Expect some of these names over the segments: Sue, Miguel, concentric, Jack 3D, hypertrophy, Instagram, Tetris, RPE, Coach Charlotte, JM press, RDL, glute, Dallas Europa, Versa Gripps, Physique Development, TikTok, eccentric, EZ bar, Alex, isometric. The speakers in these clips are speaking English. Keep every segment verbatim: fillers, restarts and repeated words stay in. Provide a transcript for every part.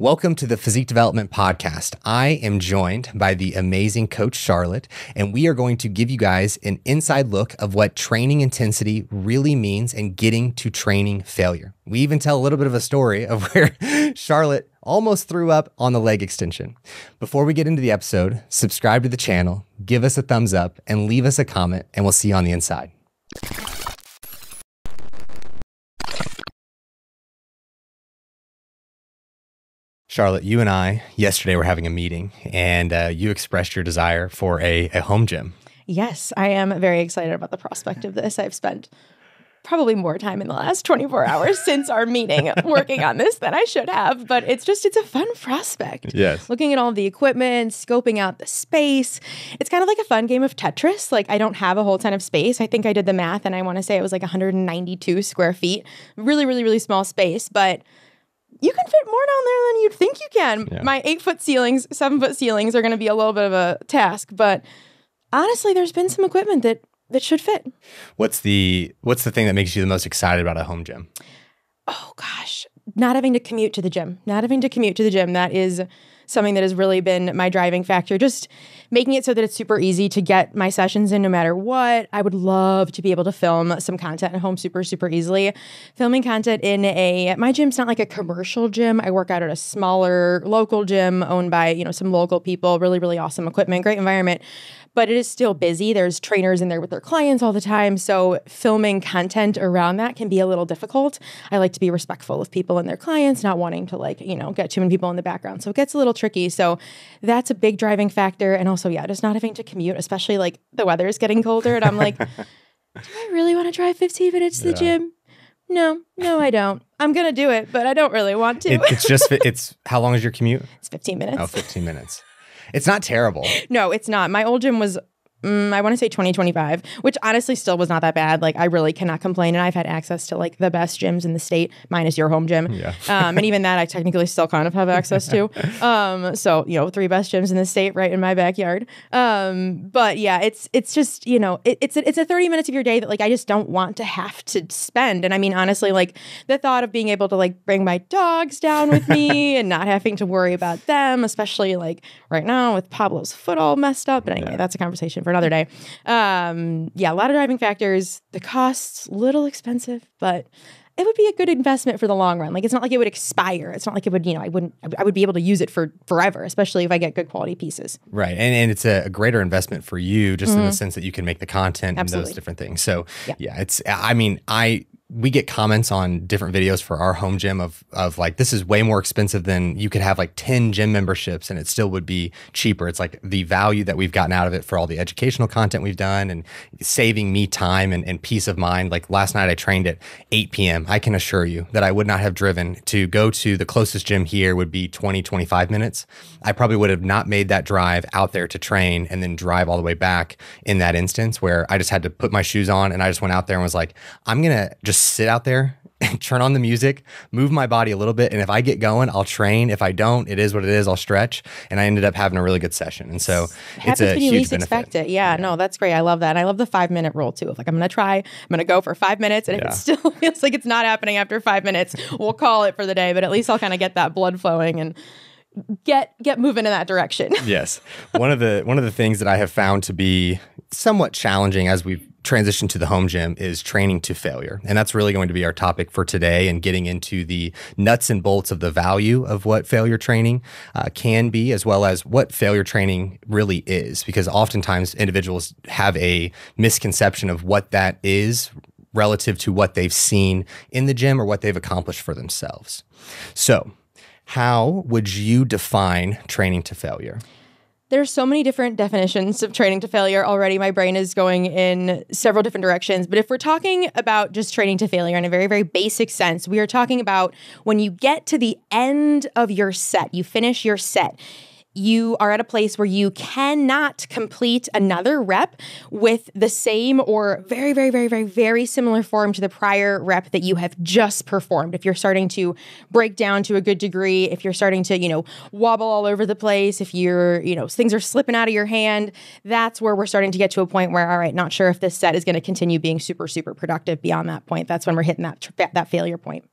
Welcome to the Physique Development Podcast. I am joined by the amazing Coach Charlotte, and we are going to give you guys an inside look of what training intensity really means and getting to training failure. We even tell a little bit of a story of where Charlotte almost threw up on the leg extension. Before we get into the episode, subscribe to the channel, give us a thumbs up, and leave us a comment, and we'll see you on the inside. Charlotte, you and I yesterday were having a meeting, and uh, you expressed your desire for a, a home gym. Yes, I am very excited about the prospect of this. I've spent probably more time in the last twenty-four hours since our meeting working on this than I should have, but it's just, it's a fun prospect. Yes. Looking at all the equipment, scoping out the space. It's kind of like a fun game of Tetris. Like, I don't have a whole ton of space. I think I did the math, and I want to say it was like one hundred ninety-two square feet. Really, really, really small space, but you can fit more down there than you'd think you can. Yeah. My eight foot ceilings, seven foot ceilings are going to be a little bit of a task, but honestly, there's been some equipment that that should fit. What's the what's the thing that makes you the most excited about a home gym? Oh gosh, not having to commute to the gym. Not having to commute to the gym. That is something that has really been my driving factor. Just making it so that it's super easy to get my sessions in no matter what. I would love to be able to film some content at home super, super easily. Filming content in a, my gym's not like a commercial gym. I work out at a smaller local gym owned by, you know, some local people, really, really awesome equipment, great environment, but it is still busy. There's trainers in there with their clients all the time. So filming content around that can be a little difficult. I like to be respectful of people and their clients, not wanting to like, you know, get too many people in the background. So it gets a little tricky. So that's a big driving factor. And also, yeah, just not having to commute, especially like the weather is getting colder. And I'm like, do I really want to drive fifteen minutes to yeah. the gym? No, no, I don't. I'm going to do it, but I don't really want to. It, it's just, it's, how long is your commute? It's fifteen minutes. Oh, fifteen minutes. It's not terrible. No, it's not. My old gym was, mm, I want to say twenty, twenty-five, which honestly still was not that bad. Like, I really cannot complain. And I've had access to like the best gyms in the state, minus your home gym. Yeah. um, and even that I technically still kind of have access to. Um, so, you know, three best gyms in the state right in my backyard. Um, but yeah, it's it's just, you know, it, it's, a, it's a thirty minutes of your day that like I just don't want to have to spend. And I mean, honestly, like the thought of being able to like bring my dogs down with me and not having to worry about them, especially like right now with Pablo's foot all messed up. But anyway, yeah. that's a conversation for another day. Um, yeah, a lot of driving factors. The costs, little expensive, but it would be a good investment for the long run. Like, it's not like it would expire. It's not like it would, you know, I wouldn't, I would be able to use it for forever, especially if I get good quality pieces. Right. And, and it's a, a greater investment for you just mm-hmm. in the sense that you can make the content Absolutely. and those different things. So yeah. yeah, it's, I mean, I, we get comments on different videos for our home gym of, of like, this is way more expensive than you could have like ten gym memberships and it still would be cheaper. It's like the value that we've gotten out of it for all the educational content we've done and saving me time and, and peace of mind. Like last night I trained at eight P M I can assure you that I would not have driven to go to the closest gym here would be twenty, twenty-five minutes. I probably would have not made that drive out there to train and then drive all the way back in that instance where I just had to put my shoes on and I just went out there and was like, I'm going to just sit out there and turn on the music, move my body a little bit. And if I get going, I'll train. If I don't, it is what it is. I'll stretch. And I ended up having a really good session. And so it's a huge benefit. Yeah, yeah, no, that's great. I love that. And I love the five minute rule too. Of like, I'm going to try, I'm going to go for five minutes. And yeah. if it still feels like it's not happening after five minutes, we'll call it for the day. But at least I'll kind of get that blood flowing and get get moving in that direction. Yes. One of the one of the things that I have found to be somewhat challenging as we've transition to the home gym is training to failure. And that's really going to be our topic for today and getting into the nuts and bolts of the value of what failure training uh, can be, as well as what failure training really is, because oftentimes individuals have a misconception of what that is relative to what they've seen in the gym or what they've accomplished for themselves. So how would you define training to failure? There's so many different definitions of training to failure already. My brain is going in several different directions. But if we're talking about just training to failure in a very, very basic sense, we are talking about when you get to the end of your set, you finish your set, you are at a place where you cannot complete another rep with the same or very, very, very, very, very similar form to the prior rep that you have just performed. If you're starting to break down to a good degree, if you're starting to, you know, wobble all over the place, if you're, you know, things are slipping out of your hand, that's where we're starting to get to a point where, all right, not sure if this set is going to continue being super, super productive beyond that point. That's when we're hitting that, that failure point.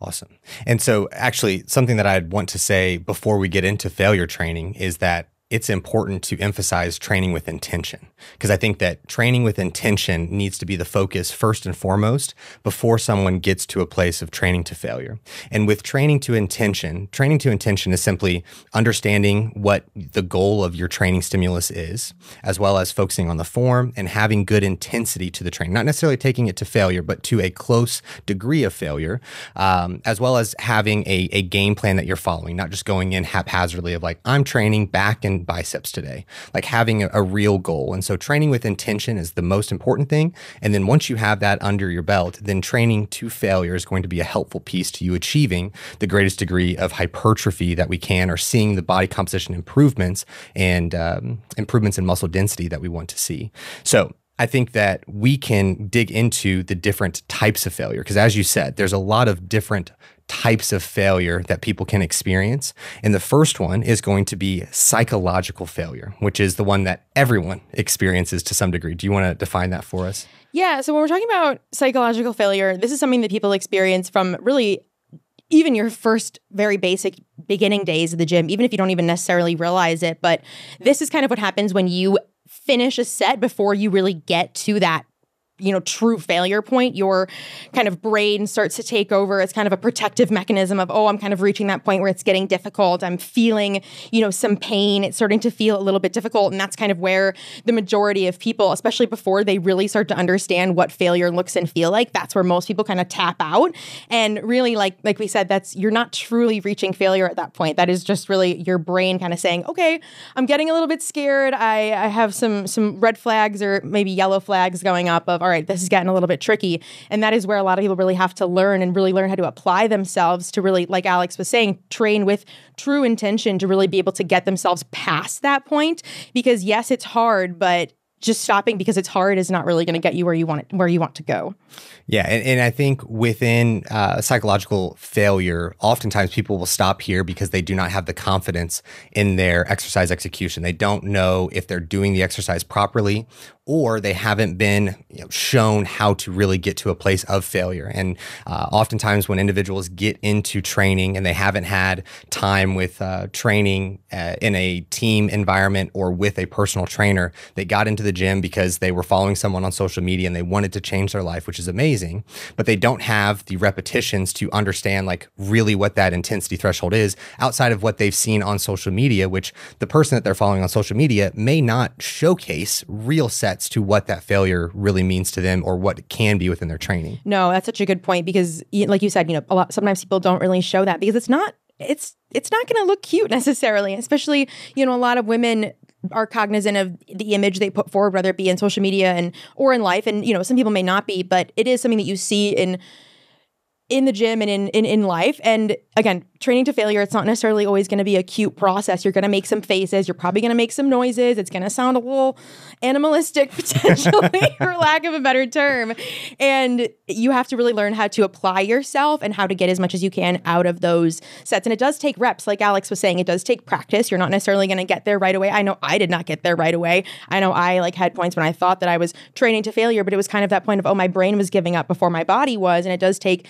Awesome. And so actually something that I'd want to say before we get into failure training is that it's important to emphasize training with intention, because I think that training with intention needs to be the focus first and foremost before someone gets to a place of training to failure. And with training to intention, training to intention is simply understanding what the goal of your training stimulus is, as well as focusing on the form and having good intensity to the training, not necessarily taking it to failure, but to a close degree of failure, um, as well as having a, a game plan that you're following, not just going in haphazardly of like, I'm training back and biceps today, like having a, a real goal. And so training with intention is the most important thing. And then once you have that under your belt, then training to failure is going to be a helpful piece to you achieving the greatest degree of hypertrophy that we can, or seeing the body composition improvements and um, improvements in muscle density that we want to see. So I think that we can dig into the different types of failure, because as you said, there's a lot of different types of failure that people can experience. And the first one is going to be psychological failure, which is the one that everyone experiences to some degree. Do you want to define that for us? Yeah. So when we're talking about psychological failure, this is something that people experience from really even your first very basic beginning days of the gym, even if you don't even necessarily realize it. But this is kind of what happens when you finish a set before you really get to that, you know, true failure point. Your kind of brain starts to take over. It's kind of a protective mechanism of, oh, I'm kind of reaching that point where it's getting difficult. I'm feeling, you know, some pain. It's starting to feel a little bit difficult. And that's kind of where the majority of people, especially before they really start to understand what failure looks and feel like, that's where most people kind of tap out. And really, like, like we said, that's, you're not truly reaching failure at that point. That is just really your brain kind of saying, okay, I'm getting a little bit scared. I, I have some, some red flags or maybe yellow flags going up of, all right, this is getting a little bit tricky. And that is where a lot of people really have to learn and really learn how to apply themselves to really, like Alex was saying, train with true intention to really be able to get themselves past that point. Because yes, it's hard, but just stopping because it's hard is not really going to get you where you want it, where you want to go. Yeah, and, and I think within uh, psychological failure, oftentimes people will stop here because they do not have the confidence in their exercise execution. They don't know if they're doing the exercise properly, or they haven't been, you know, shown how to really get to a place of failure. And uh, oftentimes when individuals get into training and they haven't had time with uh, training uh, in a team environment or with a personal trainer, they got into the gym because they were following someone on social media and they wanted to change their life, which is amazing, but they don't have the repetitions to understand like really what that intensity threshold is outside of what they've seen on social media, which the person that they're following on social media may not showcase real sets to what that failure really means to them or what it can be within their training. No, that's such a good point, because like you said, you know, a lot, sometimes people don't really show that because it's not, it's, it's not going to look cute necessarily, especially, you know, a lot of women are cognizant of the image they put forward, whether it be in social media and, or in life. And, you know, some people may not be, but it is something that you see in, in the gym and in, in, in life. And again, training to failure, it's not necessarily always going to be a cute process. You're going to make some faces. You're probably going to make some noises. It's going to sound a little animalistic potentially, for lack of a better term. And you have to really learn how to apply yourself and how to get as much as you can out of those sets. And it does take reps. Like Alex was saying, it does take practice. You're not necessarily going to get there right away. I know I did not get there right away. I know I like had points when I thought that I was training to failure, but it was kind of that point of, oh, my brain was giving up before my body was. And it does take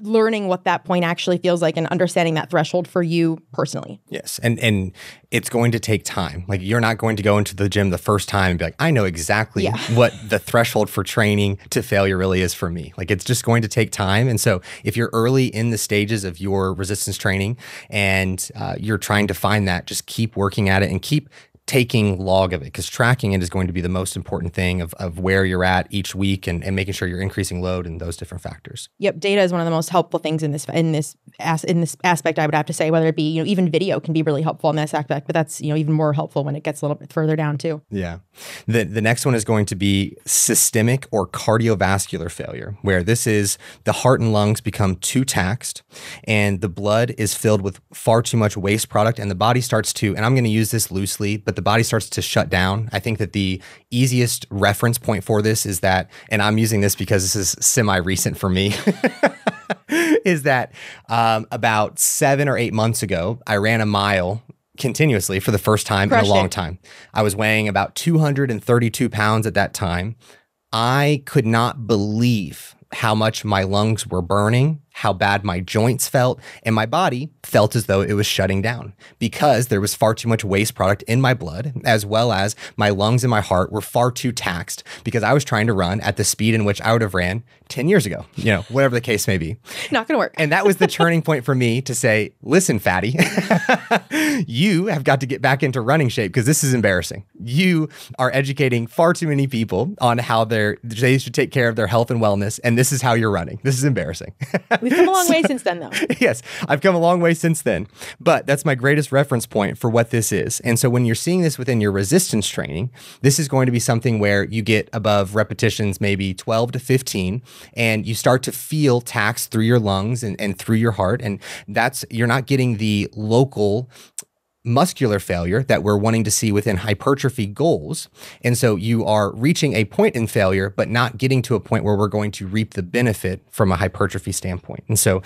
learning what that point actually feels like and understanding that threshold for you personally. Yes. And and it's going to take time. Like, you're not going to go into the gym the first time and be like, I know exactly yeah. what the threshold for training to failure really is for me. Like, it's just going to take time. And so if you're early in the stages of your resistance training and uh, you're trying to find that, just keep working at it and keep taking log of it, because tracking it is going to be the most important thing of, of where you're at each week and, and making sure you're increasing load and those different factors. Yep. Data is one of the most helpful things in this, in this, as, in this aspect, I would have to say, whether it be, you know, even video can be really helpful in this aspect, but that's, you know, even more helpful when it gets a little bit further down too. Yeah. The, the next one is going to be systemic or cardiovascular failure, where this is the heart and lungs become too taxed and the blood is filled with far too much waste product and the body starts to, and I'm going to use this loosely, but the body starts to shut down. I think that the easiest reference point for this is that, and I'm using this because this is semi-recent for me, is that um, about seven or eight months ago, I ran a mile continuously for the first time Crushed in a long it. time. I was weighing about two hundred thirty-two pounds at that time. I could not believe how much my lungs were burning, how bad my joints felt, and my body felt as though it was shutting down because there was far too much waste product in my blood, as well as my lungs and my heart were far too taxed because I was trying to run at the speed in which I would have ran ten years ago, you know, whatever the case may be. Not gonna work. And that was the turning point for me to say, listen, fatty, you have got to get back into running shape because this is embarrassing. You are educating far too many people on how they're, they should take care of their health and wellness, and this is how you're running. This is embarrassing. We've come a long so, way since then, though. Yes, I've come a long way since then. But that's my greatest reference point for what this is. And so when you're seeing this within your resistance training, this is going to be something where you get above repetitions, maybe twelve to fifteen, and you start to feel taxed through your lungs and, and through your heart. And that's, you're not getting the local muscular failure that we're wanting to see within hypertrophy goals. And so you are reaching a point in failure, but not getting to a point where we're going to reap the benefit from a hypertrophy standpoint. And so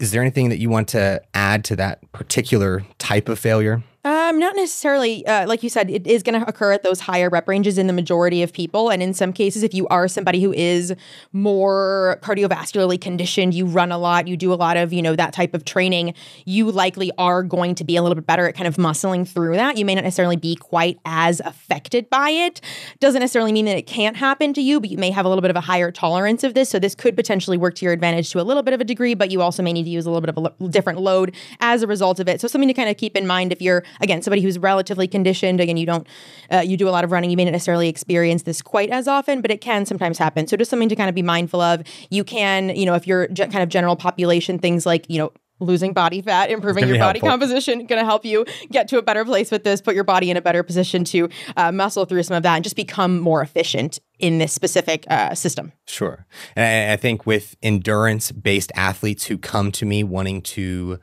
is there anything that you want to add to that particular type of failure? Um, not necessarily. Uh, like you said, it is going to occur at those higher rep ranges in the majority of people. And in some cases, if you are somebody who is more cardiovascularly conditioned, you run a lot, you do a lot of, you know, that type of training, you likely are going to be a little bit better at kind of muscling through that. You may not necessarily be quite as affected by it. Doesn't necessarily mean that it can't happen to you, but you may have a little bit of a higher tolerance of this. So this could potentially work to your advantage to a little bit of a degree, but you also may need to use a little bit of a different load as a result of it. So something to kind of keep in mind if you're, again, somebody who's relatively conditioned. Again, you don't, uh, you do a lot of running. You may not necessarily experience this quite as often, but it can sometimes happen. So just something to kind of be mindful of. You can, you know, if you're kind of general population, things like, you know, losing body fat, improving your body composition, going to help you get to a better place with this, put your body in a better position to uh, muscle through some of that and just become more efficient in this specific uh, system. Sure. And I, I think with endurance-based athletes who come to me wanting to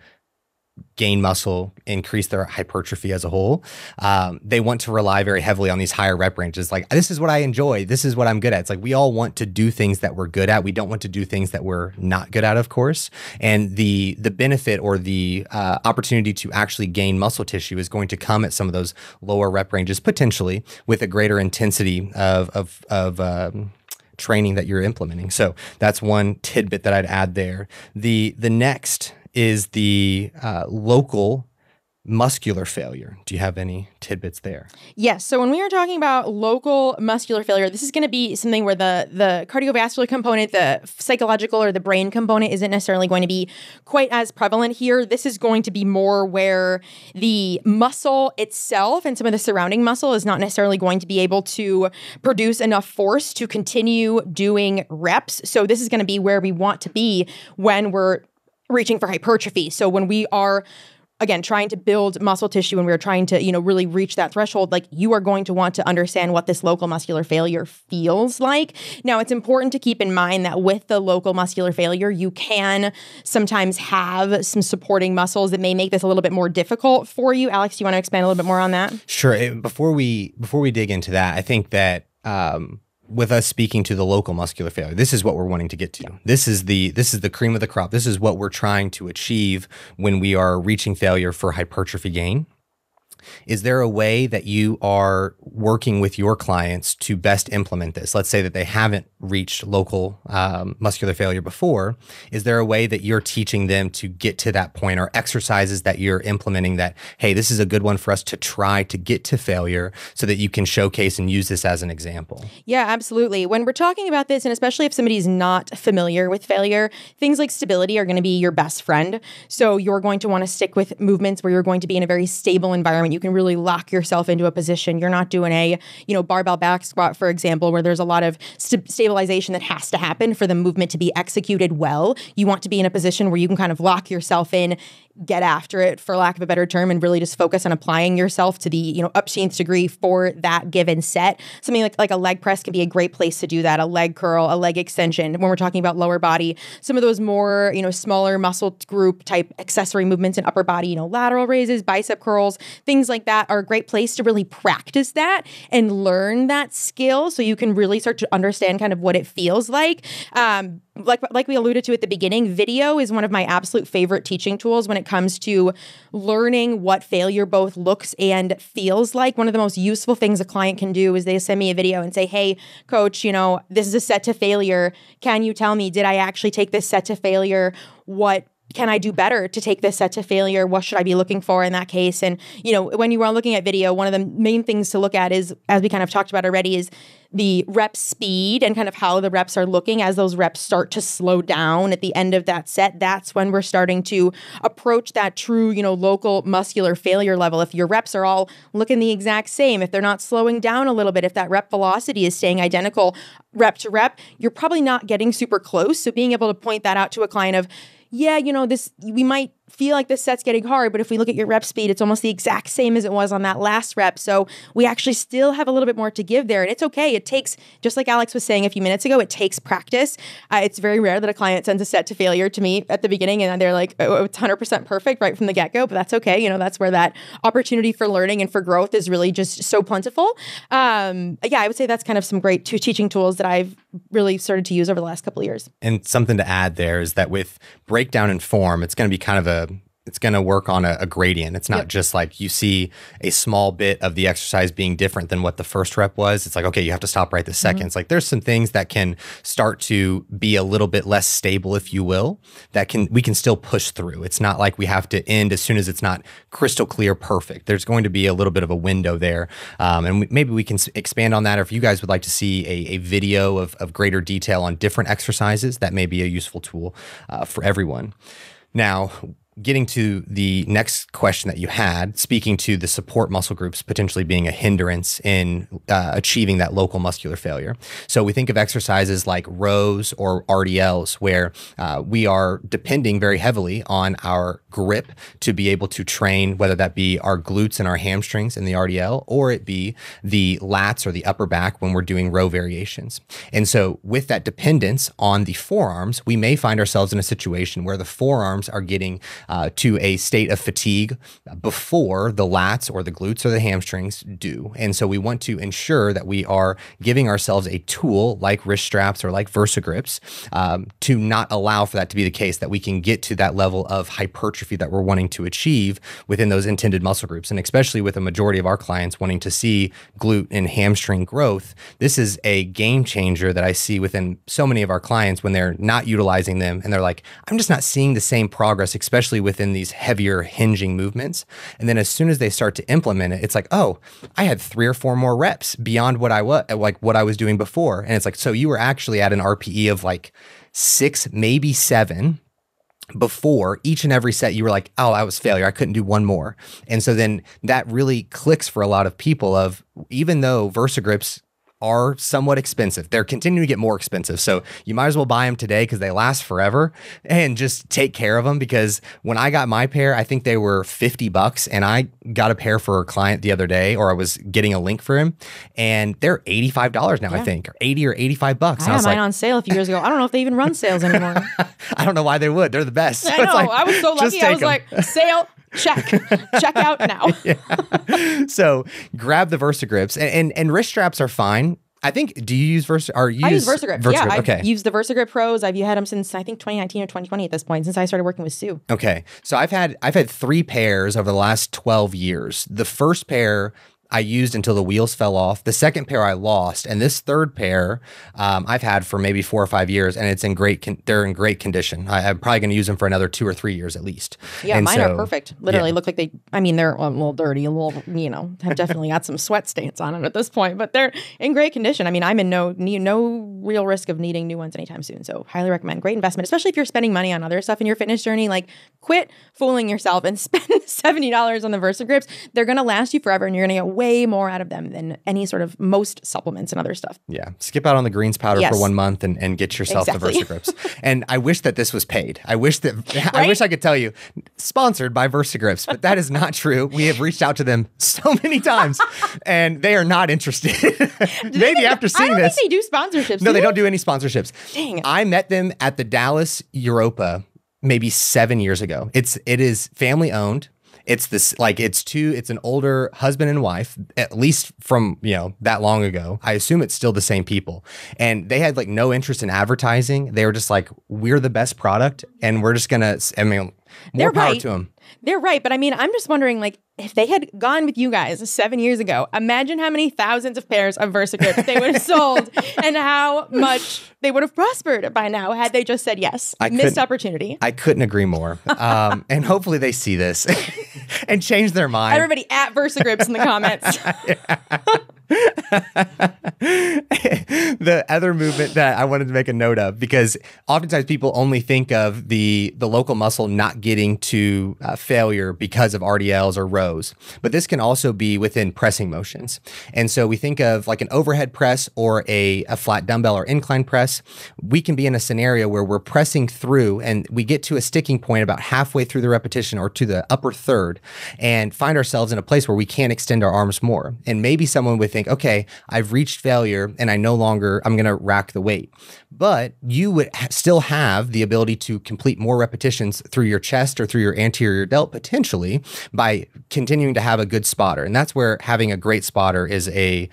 gain muscle, increase their hypertrophy as a whole. Um, they want to rely very heavily on these higher rep ranges. Like, this is what I enjoy. This is what I'm good at. It's like, we all want to do things that we're good at. We don't want to do things that we're not good at, of course. And the the benefit or the uh, opportunity to actually gain muscle tissue is going to come at some of those lower rep ranges, potentially with a greater intensity of, of, of um, training that you're implementing. So that's one tidbit that I'd add there. The, the next is the uh, local muscular failure. Do you have any tidbits there? Yes. So when we are talking about local muscular failure, this is going to be something where the, the cardiovascular component, the psychological or the brain component isn't necessarily going to be quite as prevalent here. This is going to be more where the muscle itself and some of the surrounding muscle is not necessarily going to be able to produce enough force to continue doing reps. So this is going to be where we want to be when we're reaching for hypertrophy. So when we are, again, trying to build muscle tissue and we're trying to, you know, really reach that threshold, like you are going to want to understand what this local muscular failure feels like. Now, it's important to keep in mind that with the local muscular failure, you can sometimes have some supporting muscles that may make this a little bit more difficult for you. Alex, do you want to expand a little bit more on that? Sure. It, before we before we dig into that, I think that um with us speaking to the local muscular failure, this is what we're wanting to get to. Yeah. This is the this is the cream of the crop. This is what we're trying to achieve when we are reaching failure for hypertrophy gain. Is there a way that you are working with your clients to best implement this? Let's say that they haven't reached local um, muscular failure before. Is there a way that you're teaching them to get to that point or exercises that you're implementing that, hey, this is a good one for us to try to get to failure so that you can showcase and use this as an example? Yeah, absolutely. When we're talking about this, and especially if somebody's not familiar with failure, things like stability are going to be your best friend. So you're going to want to stick with movements where you're going to be in a very stable environment. You can really lock yourself into a position. You're not doing a, you know, barbell back squat, for example, where there's a lot of st stabilization that has to happen for the movement to be executed well. You want to be in a position where you can kind of lock yourself in, get after it, for lack of a better term, and really just focus on applying yourself to the, you know, upteenth degree for that given set. Something like, like a leg press can be a great place to do that, a leg curl, a leg extension. When we're talking about lower body, some of those more, you know, smaller muscle group type accessory movements in upper body, you know, lateral raises, bicep curls, things like that are a great place to really practice that and learn that skill so you can really start to understand kind of what it feels like. Um, Like, like we alluded to at the beginning, video is one of my absolute favorite teaching tools when it comes to learning what failure both looks and feels like. One of the most useful things a client can do is they send me a video and say, hey, coach, you know, this is a set to failure. Can you tell me, did I actually take this set to failure? What can I do better to take this set to failure? What should I be looking for in that case? And, you know, when you are looking at video, one of the main things to look at is, as we kind of talked about already, is the rep speed and kind of how the reps are looking. As those reps start to slow down at the end of that set, that's when we're starting to approach that true, you know, local muscular failure level. If your reps are all looking the exact same, if they're not slowing down a little bit, if that rep velocity is staying identical rep to rep, you're probably not getting super close. So being able to point that out to a client of, yeah, you know, this, we might feel like this set's getting hard, but if we look at your rep speed, it's almost the exact same as it was on that last rep. So we actually still have a little bit more to give there. And it's okay. It takes, just like Alex was saying a few minutes ago, it takes practice. Uh, it's very rare that a client sends a set to failure to me at the beginning and they're like, oh, it's one hundred percent perfect right from the get-go, but that's okay. You know, that's where that opportunity for learning and for growth is really just so plentiful. Um, yeah, I would say that's kind of some great two teaching tools that I've really started to use over the last couple of years. And something to add there is that with breakdown and form, it's going to be kind of a it's going to work on a, a gradient. It's not yep. just like you see a small bit of the exercise being different than what the first rep was. It's like, okay, you have to stop right this second. Mm-hmm. It's like there's some things that can start to be a little bit less stable, if you will, that can we can still push through. It's not like we have to end as soon as it's not crystal clear perfect. There's going to be a little bit of a window there. Um, and we, maybe we can expand on that. Or if you guys would like to see a, a video of, of greater detail on different exercises, that may be a useful tool uh, for everyone. Now, getting to the next question that you had, speaking to the support muscle groups potentially being a hindrance in uh, achieving that local muscular failure. So we think of exercises like rows or R D Ls where uh, we are depending very heavily on our grip to be able to train, whether that be our glutes and our hamstrings in the R D L, or it be the lats or the upper back when we're doing row variations. And so with that dependence on the forearms, we may find ourselves in a situation where the forearms are getting Uh, to a state of fatigue before the lats or the glutes or the hamstrings do. And so we want to ensure that we are giving ourselves a tool like wrist straps or like Versa Gripps um, to not allow for that to be the case, that we can get to that level of hypertrophy that we're wanting to achieve within those intended muscle groups. And especially with a majority of our clients wanting to see glute and hamstring growth, this is a game changer that I see within so many of our clients when they're not utilizing them. And they're like, I'm just not seeing the same progress, especially within these heavier hinging movements. And then as soon as they start to implement it, it's like, oh, I had three or four more reps beyond what I was like what I was doing before. And it's like, so you were actually at an R P E of like six, maybe seven. Before each and every set, you were like, oh, I was failure. I couldn't do one more. And so then that really clicks for a lot of people of, even though Versa Gripps are somewhat expensive, they're continuing to get more expensive. So you might as well buy them today because they last forever, and just take care of them. Because when I got my pair, I think they were fifty bucks, and I got a pair for a client the other day, or I was getting a link for him, and they're eighty-five dollars now, yeah. I think, or eighty or eighty-five bucks. I and had I was mine like, on sale a few years ago. I don't know if they even run sales anymore. I don't know why they would. They're the best. So I know. It's like, I was so lucky. I was them. like, sale. Check, check out now. Yeah. So grab the Versa Gripps, and, and and wrist straps are fine. I think, do you use Versa? Or you I use, use Versa Gripp. Yeah, I've okay. used the Versa Gripp Pros. I've had them since, I think, twenty nineteen or twenty twenty at this point, since I started working with Sue. Okay, so I've had I've had three pairs over the last twelve years. The first pair I used until the wheels fell off. The second pair I lost, and this third pair um, I've had for maybe four or five years, and it's in great. Con they're in great condition. I I'm probably going to use them for another two or three years at least. Yeah, and mine so, are perfect. Literally, yeah. Look like they. I mean, they're a little dirty, a little. You know, have definitely got some sweat stains on them at this point, but they're in great condition. I mean, I'm in no no real risk of needing new ones anytime soon. So highly recommend. Great investment, especially if you're spending money on other stuff in your fitness journey. Like, quit fooling yourself and spend seventy dollars on the Versa Gripps. They're going to last you forever, and you're going to get way more out of them than any sort of most supplements and other stuff. Yeah. Skip out on the greens powder yes. for one month and, and get yourself exactly. the Versa Gripps. And I wish that this was paid. I wish that right? I wish I could tell you sponsored by Versa Gripps, but that is not true. We have reached out to them so many times and they are not interested. Maybe after seeing this. I don't this, think they do sponsorships. No, do they, they don't do any sponsorships. Dang. I met them at the Dallas Europa maybe seven years ago. It's, it is family owned. It's this, like, it's two, it's an older husband and wife, at least from, you know, that long ago. I assume it's still the same people. And they had like no interest in advertising. They were just like, we're the best product. And we're just going to, I mean, More They're power right. to them. They're right. But I mean, I'm just wondering, like, if they had gone with you guys seven years ago, imagine how many thousands of pairs of Versa Gripps they would have sold and how much they would have prospered by now had they just said yes. I Missed opportunity. I couldn't agree more. Um, and hopefully they see this and change their mind. Everybody at Versa Gripps in the comments. The other movement that I wanted to make a note of, because oftentimes people only think of the, the local muscle not getting to uh, failure because of R D Ls or rows, but this can also be within pressing motions. And so we think of like an overhead press or a, a flat dumbbell or incline press. We can be in a scenario where we're pressing through and we get to a sticking point about halfway through the repetition or to the upper third and find ourselves in a place where we can't extend our arms more. And maybe someone with okay, I've reached failure and I no longer, I'm going to rack the weight. But you would ha still have the ability to complete more repetitions through your chest or through your anterior delt potentially by continuing to have a good spotter. And that's where having a great spotter is a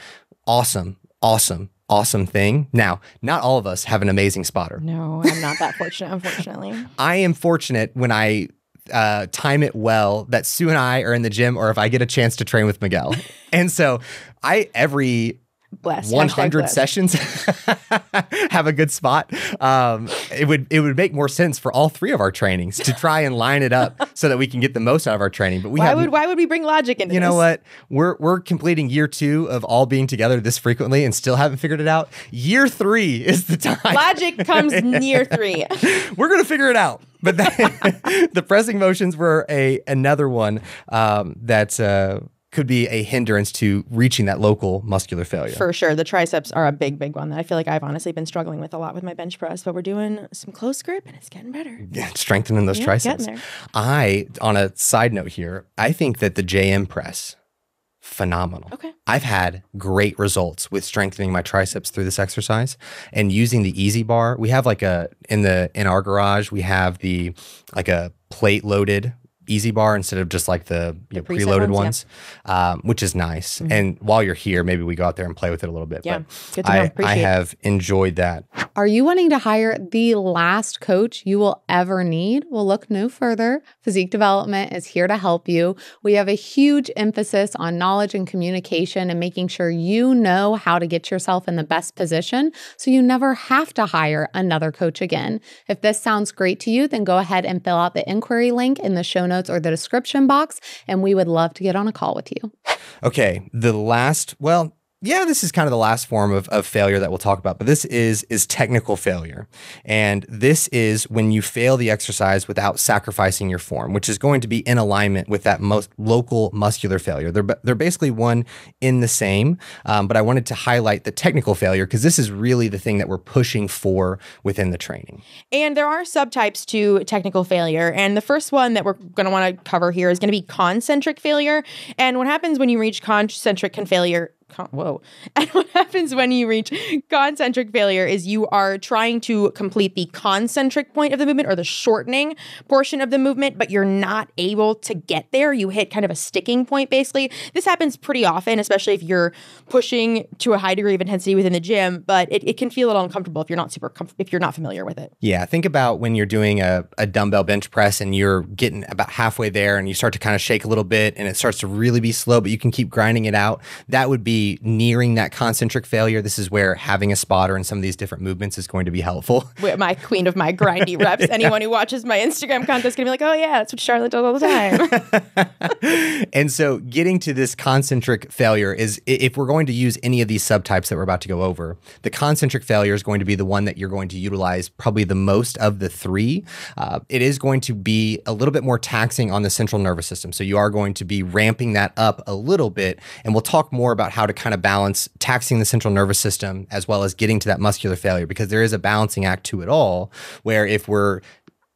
awesome, awesome, awesome thing. Now, not all of us have an amazing spotter. No, I'm not that fortunate, unfortunately. I am fortunate when I uh, time it well that Sue and I are in the gym or if I get a chance to train with Miguel. And so I, every blessed, one hundred sessions have a good spot. Um, it would, it would make more sense for all three of our trainings to try and line it up so that we can get the most out of our training. But we why have, would, why would we bring logic into this? You know what? We're, we're completing year two of all being together this frequently and still haven't figured it out. Year three is the time. Logic comes near three. We're going to figure it out. But that, the pressing motions were a, another one um, that's, uh, could be a hindrance to reaching that local muscular failure. For sure. The triceps are a big, big one that I feel like I've honestly been struggling with a lot with my bench press, but we're doing some close grip and it's getting better. Yeah, strengthening those yeah, triceps. I, on a side note here, I think that the J M press, phenomenal. Okay. I've had great results with strengthening my triceps through this exercise and using the E Z bar. We have like a, in the, in our garage, we have the, like a plate loaded E Z bar instead of just like the, you know, the preloaded ones, ones yeah. um, which is nice. Mm-hmm. And while you're here, maybe we go out there and play with it a little bit. Yeah, but good to know. I, Appreciate I have enjoyed that. Are you wanting to hire the last coach you will ever need? Well, look no further. Physique Development is here to help you. We have a huge emphasis on knowledge and communication and making sure you know how to get yourself in the best position so you never have to hire another coach again. If this sounds great to you, then go ahead and fill out the inquiry link in the show notes or the description box, and we would love to get on a call with you. Okay, the last, well, yeah, this is kind of the last form of, of failure that we'll talk about, but this is, is technical failure. And this is when you fail the exercise without sacrificing your form, which is going to be in alignment with that most local muscular failure. They're, they're basically one in the same, um, but I wanted to highlight the technical failure because this is really the thing that we're pushing for within the training. And there are subtypes to technical failure. And the first one that we're going to want to cover here is going to be concentric failure. And what happens when you reach concentric failure Con whoa. And what happens when you reach concentric failure is you are trying to complete the concentric point of the movement or the shortening portion of the movement, but you're not able to get there. You hit kind of a sticking point, basically. This happens pretty often, especially if you're pushing to a high degree of intensity within the gym, but it, it can feel a little uncomfortable if you're not super comf if you're not familiar with it. Yeah. Think about when you're doing a, a dumbbell bench press and you're getting about halfway there and you start to kind of shake a little bit and it starts to really be slow, but you can keep grinding it out. That would be nearing that concentric failure. This is where having a spotter and some of these different movements is going to be helpful. We're my queen of my grindy reps. Yeah. Anyone who watches my Instagram content is going to be like, oh yeah, that's what Charlotte does all the time. And so getting to this concentric failure is, if we're going to use any of these subtypes that we're about to go over, the concentric failure is going to be the one that you're going to utilize probably the most of the three. Uh, it is going to be a little bit more taxing on the central nervous system. So you are going to be ramping that up a little bit. And we'll talk more about how to kind of balance taxing the central nervous system as well as getting to that muscular failure, because there is a balancing act to it all, where if we're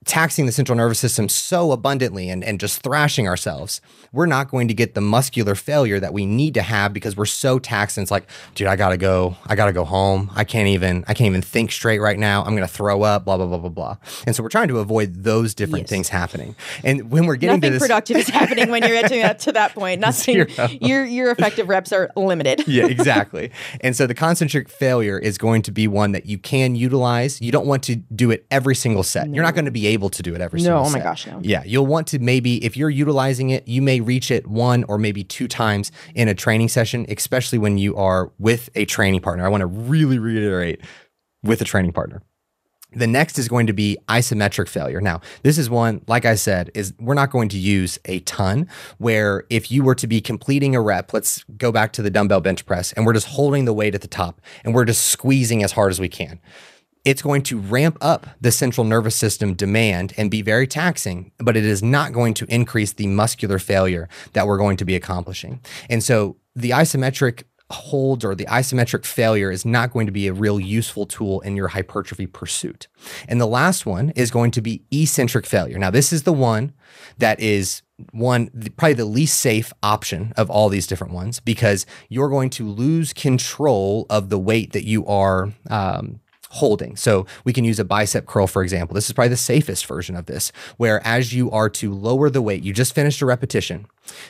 taxing the central nervous system so abundantly and, and just thrashing ourselves, we're not going to get the muscular failure that we need to have because we're so taxed. And it's like, dude, I gotta go, I gotta go home. I can't even, I can't even think straight right now. I'm gonna throw up, blah, blah, blah, blah, blah. And so we're trying to avoid those different yes. things happening. And when we're getting Nothing to this- productive is happening when you're getting that, to that point. Nothing, your, your effective reps are limited. Yeah, exactly. And so the concentric failure is going to be one that you can utilize. You don't want to do it every single set. No. You're not gonna be able to do it every single set. No, oh my gosh, no. Yeah, you'll want to maybe, if you're utilizing it, you may reach it one or maybe two times in a training session, especially when you are with a training partner. I want to really reiterate, with a training partner. The next is going to be isometric failure. Now, this is one, like I said, is we're not going to use a ton, where if you were to be completing a rep, let's go back to the dumbbell bench press, and we're just holding the weight at the top and we're just squeezing as hard as we can. It's going to ramp up the central nervous system demand and be very taxing, but it is not going to increase the muscular failure that we're going to be accomplishing. And so the isometric hold or the isometric failure is not going to be a real useful tool in your hypertrophy pursuit. And the last one is going to be eccentric failure. Now, this is the one that is one, probably the least safe option of all these different ones, because you're going to lose control of the weight that you are um, holding. So we can use a bicep curl, for example. This is probably the safest version of this, where as you are to lower the weight, you just finished a repetition.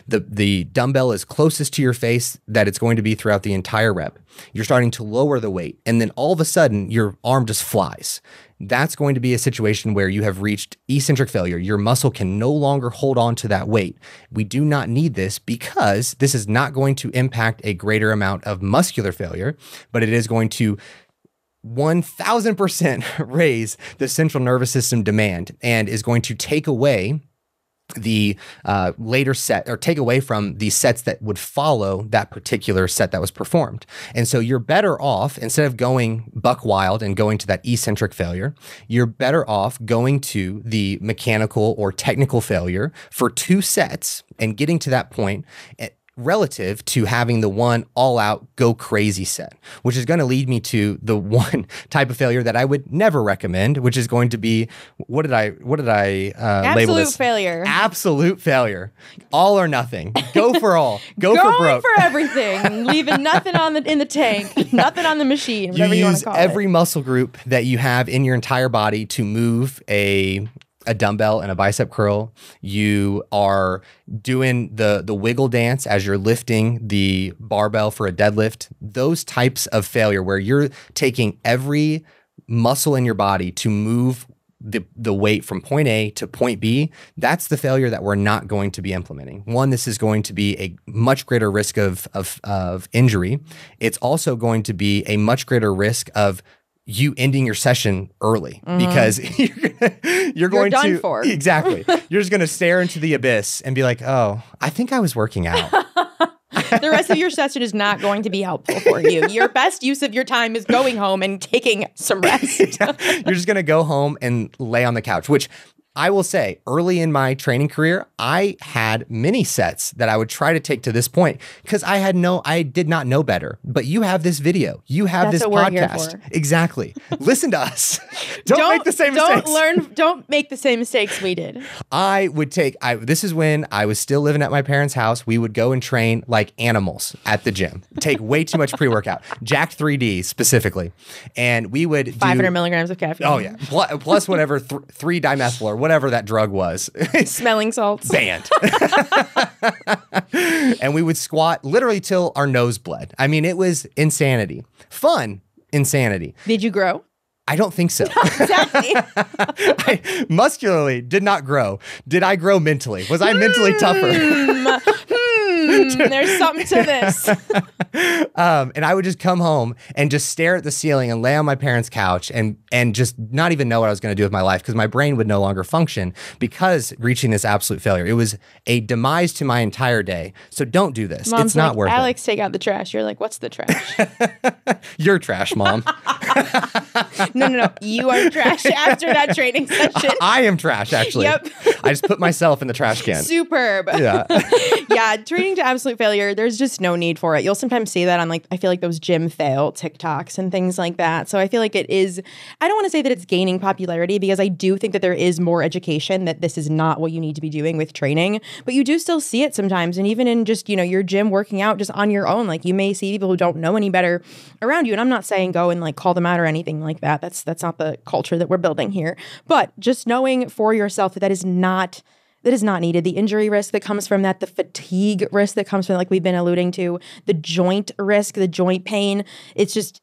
The, the dumbbell is closest to your face that it's going to be throughout the entire rep. You're starting to lower the weight, and then all of a sudden your arm just flies. That's going to be a situation where you have reached eccentric failure. Your muscle can no longer hold on to that weight. We do not need this, because this is not going to impact a greater amount of muscular failure, but it is going to one thousand percent raise the central nervous system demand, and is going to take away the uh, later set, or take away from the sets that would follow that particular set that was performed. And so you're better off, instead of going buck wild and going to that eccentric failure, you're better off going to the mechanical or technical failure for two sets and getting to that point at, relative to having the one all out go crazy set, which is going to lead me to the one type of failure that I would never recommend, which is going to be, what did I, what did I uh, label this? Absolute failure. Absolute failure. All or nothing. Go for all. Go for broke. Go for everything. Leaving nothing on the, in the tank, nothing on the machine, whatever you, you want to call it. You use every muscle group that you have in your entire body to move a a dumbbell and a bicep curl. You are doing the the wiggle dance as you're lifting the barbell for a deadlift. Those types of failure, where you're taking every muscle in your body to move the, the weight from point A to point B, that's the failure that we're not going to be implementing. One, this is going to be a much greater risk of, of, of injury. It's also going to be a much greater risk of you ending your session early, mm-hmm. because you're, gonna, you're going you're done to for. Exactly. You're just going to stare into the abyss and be like, "Oh, I think I was working out." The rest of your session is not going to be helpful for you. Your best use of your time is going home and taking some rest. Yeah. You're just going to go home and lay on the couch, which I will say, early in my training career, I had many sets that I would try to take to this point, because I had no, I did not know better. But you have this video, you have That's this podcast. Exactly. Listen to us. Don't, don't make the same don't mistakes. Don't learn. Don't make the same mistakes we did. I would take. I, this is when I was still living at my parents' house. We would go and train like animals at the gym. Take way too much pre-workout. Jack three D specifically, and we would five hundred do, milligrams of caffeine. Oh yeah, plus, plus whatever th three dimethyl or whatever that drug was. Smelling salts. Banned. And we would squat literally till our nose bled. I mean, it was insanity. Fun insanity. Did you grow? I don't think so. Exactly. I muscularly did not grow. Did I grow mentally? Was I mentally tougher? There's something to this. um, and I would just come home and just stare at the ceiling and lay on my parents' couch and and just not even know what I was going to do with my life, because my brain would no longer function because reaching this absolute failure. It was a demise to my entire day. So don't do this. Mom's it's not like, worth Alex, it. Alex, take out the trash. You're like, what's the trash? You're trash, Mom. no, no, no. You are trash after that training session. I am trash, actually. Yep. I just put myself in the trash can. Superb. Yeah. Yeah. Training to absolute failure, there's just no need for it. You'll sometimes see that on, like, I feel like those gym fail TikToks and things like that. So I feel like it is, I don't want to say that it's gaining popularity, because I do think that there is more education that this is not what you need to be doing with training, but you do still see it sometimes. And even in just, you know, your gym working out just on your own, like, you may see people who don't know any better around you. And I'm not saying go and like call them out or anything like that. That's, that's not the culture that we're building here, but just knowing for yourself that that is not That is not needed. The injury risk that comes from that, the fatigue risk that comes from, like we've been alluding to, the joint risk, the joint pain. It's just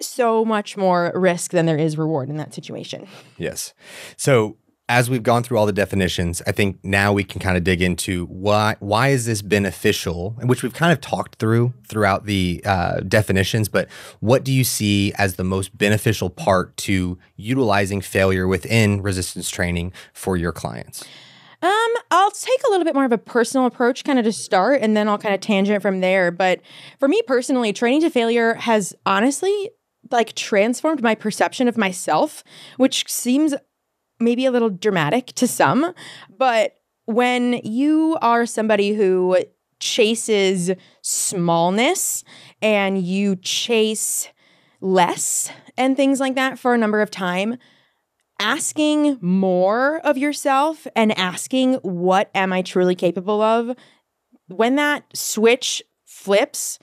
so much more risk than there is reward in that situation. Yes. So as we've gone through all the definitions, I think now we can kind of dig into why why is this beneficial, and which we've kind of talked through throughout the uh, definitions, but what do you see as the most beneficial part to utilizing failure within resistance training for your clients? Um, I'll take a little bit more of a personal approach kind of to start, and then I'll kind of tangent from there. But for me personally, training to failure has honestly like transformed my perception of myself, which seems maybe a little dramatic to some, but when you are somebody who chases smallness and you chase less and things like that for a number of time, asking more of yourself and asking, what am I truly capable of? When that switch flips,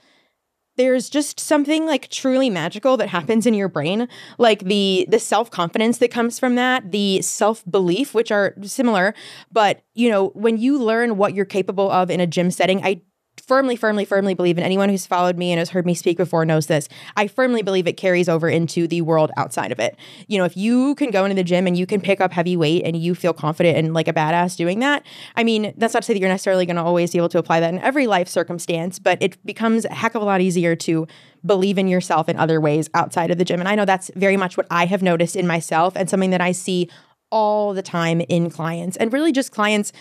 there's just something like truly magical that happens in your brain, like the the self-confidence that comes from that, the self-belief, which are similar. But, you know, when you learn what you're capable of in a gym setting, I firmly, firmly, firmly believe, and anyone who's followed me and has heard me speak before knows this, I firmly believe it carries over into the world outside of it. You know, if you can go into the gym and you can pick up heavy weight and you feel confident and like a badass doing that, I mean, that's not to say that you're necessarily going to always be able to apply that in every life circumstance, but it becomes a heck of a lot easier to believe in yourself in other ways outside of the gym. And I know that's very much what I have noticed in myself and something that I see all the time in clients, and really just clients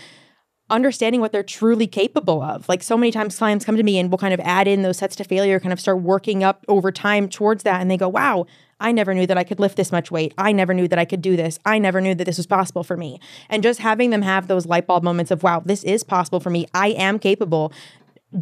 understanding what they're truly capable of. Like so many times clients come to me and we'll kind of add in those sets to failure, kind of start working up over time towards that. And they go, wow, I never knew that I could lift this much weight. I never knew that I could do this. I never knew that this was possible for me. And just having them have those light bulb moments of, wow, this is possible for me. I am capable,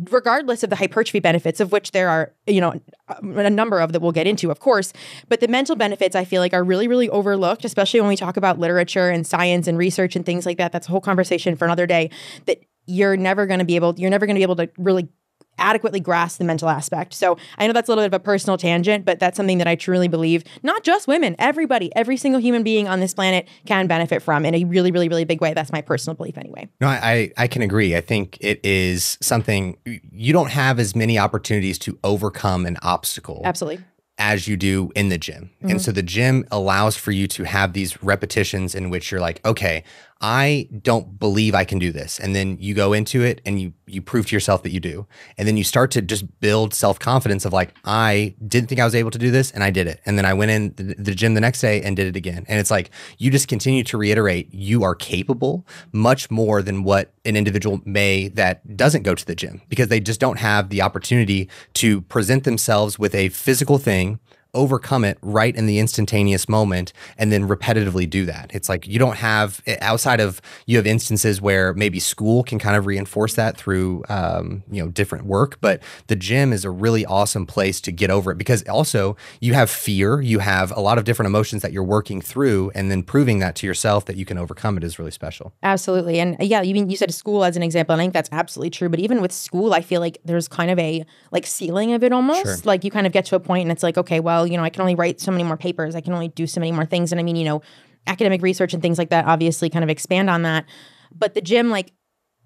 regardless of the hypertrophy benefits, of which there are, you know, a number of that we'll get into, of course. But the mental benefits, I feel like, are really, really overlooked, especially when we talk about literature and science and research and things like that. That's a whole conversation for another day, that you're never going to be able, you're never going to be able to really adequately grasp the mental aspect. So I know that's a little bit of a personal tangent, but that's something that I truly believe, not just women, everybody, every single human being on this planet can benefit from in a really, really, really big way. That's my personal belief anyway. No, I, I can agree. I think it is something, you don't have as many opportunities to overcome an obstacle. Absolutely. As you do in the gym. Mm-hmm. And so the gym allows for you to have these repetitions in which you're like, okay, I don't believe I can do this. And then you go into it and you you prove to yourself that you do. And then you start to just build self-confidence of like, I didn't think I was able to do this and I did it. And then I went in the, the gym the next day and did it again. And it's like, you just continue to reiterate, you are capable much more than what an individual may that doesn't go to the gym, because they just don't have the opportunity to present themselves with a physical thing, overcome it right in the instantaneous moment, and then repetitively do that. It's like you don't have, outside of, you have instances where maybe school can kind of reinforce that through, um, you know, different work, but the gym is a really awesome place to get over it, because also you have fear, you have a lot of different emotions that you're working through, and then proving that to yourself that you can overcome it is really special. Absolutely. And yeah, you mean, you said school as an example, and I think that's absolutely true. But even with school, I feel like there's kind of a like ceiling of it almost. Sure. Like you kind of get to a point and it's like, okay, well, you know, I can only write so many more papers. I can only do so many more things. And I mean, you know, academic research and things like that obviously kind of expand on that. But the gym, like,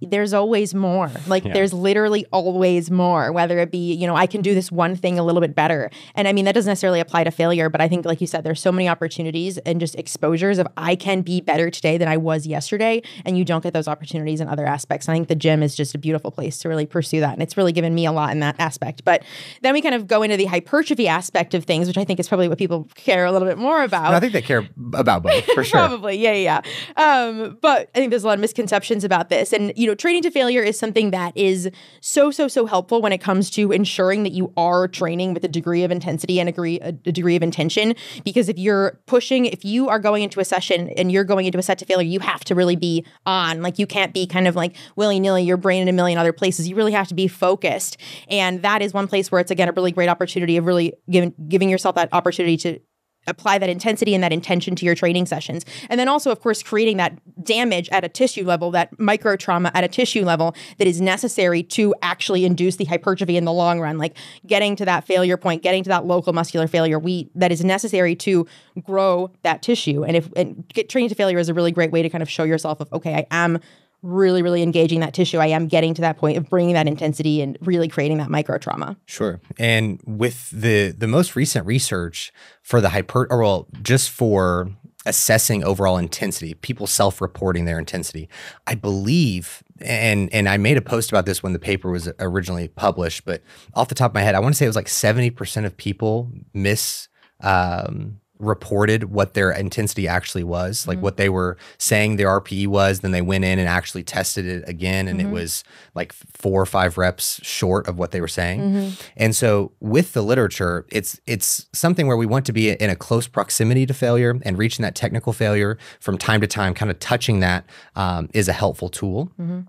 there's always more. Like, yeah. There's literally always more, whether it be, you know, I can do this one thing a little bit better. And I mean, that doesn't necessarily apply to failure, but I think, like you said, there's so many opportunities and just exposures of I can be better today than I was yesterday. And you don't get those opportunities in other aspects. I think the gym is just a beautiful place to really pursue that. And it's really given me a lot in that aspect. But then we kind of go into the hypertrophy aspect of things, which I think is probably what people care a little bit more about. No, I think they care about both, for sure. Probably, yeah, yeah. Um, but I think there's a lot of misconceptions about this. And, you You know, training to failure is something that is so, so, so helpful when it comes to ensuring that you are training with a degree of intensity and a degree, a degree of intention. Because if you're pushing, if you are going into a session and you're going into a set to failure, you have to really be on. Like, you can't be kind of like willy-nilly, your brain in a million other places. You really have to be focused. And that is one place where it's, again, a really great opportunity of really giving giving yourself that opportunity to apply that intensity and that intention to your training sessions. And then also, of course, creating that damage at a tissue level, that micro trauma at a tissue level that is necessary to actually induce the hypertrophy in the long run, like getting to that failure point, getting to that local muscular failure we that is necessary to grow that tissue. And if and get, training to failure is a really great way to kind of show yourself of, okay, I am really, really engaging that tissue. I am getting to that point of bringing that intensity and really creating that micro trauma. Sure. And with the the most recent research for the hyper, or well, just for assessing overall intensity, people self-reporting their intensity. I believe, and and I made a post about this when the paper was originally published, but off the top of my head, I want to say it was like seventy percent of people miss um, reported what their intensity actually was, mm-hmm. like what they were saying their R P E was, then they went in and actually tested it again, and mm-hmm. it was like four or five reps short of what they were saying. Mm-hmm. And so with the literature, it's it's something where we want to be in a close proximity to failure, and reaching that technical failure from time to time, kind of touching that um, is a helpful tool. Mm-hmm.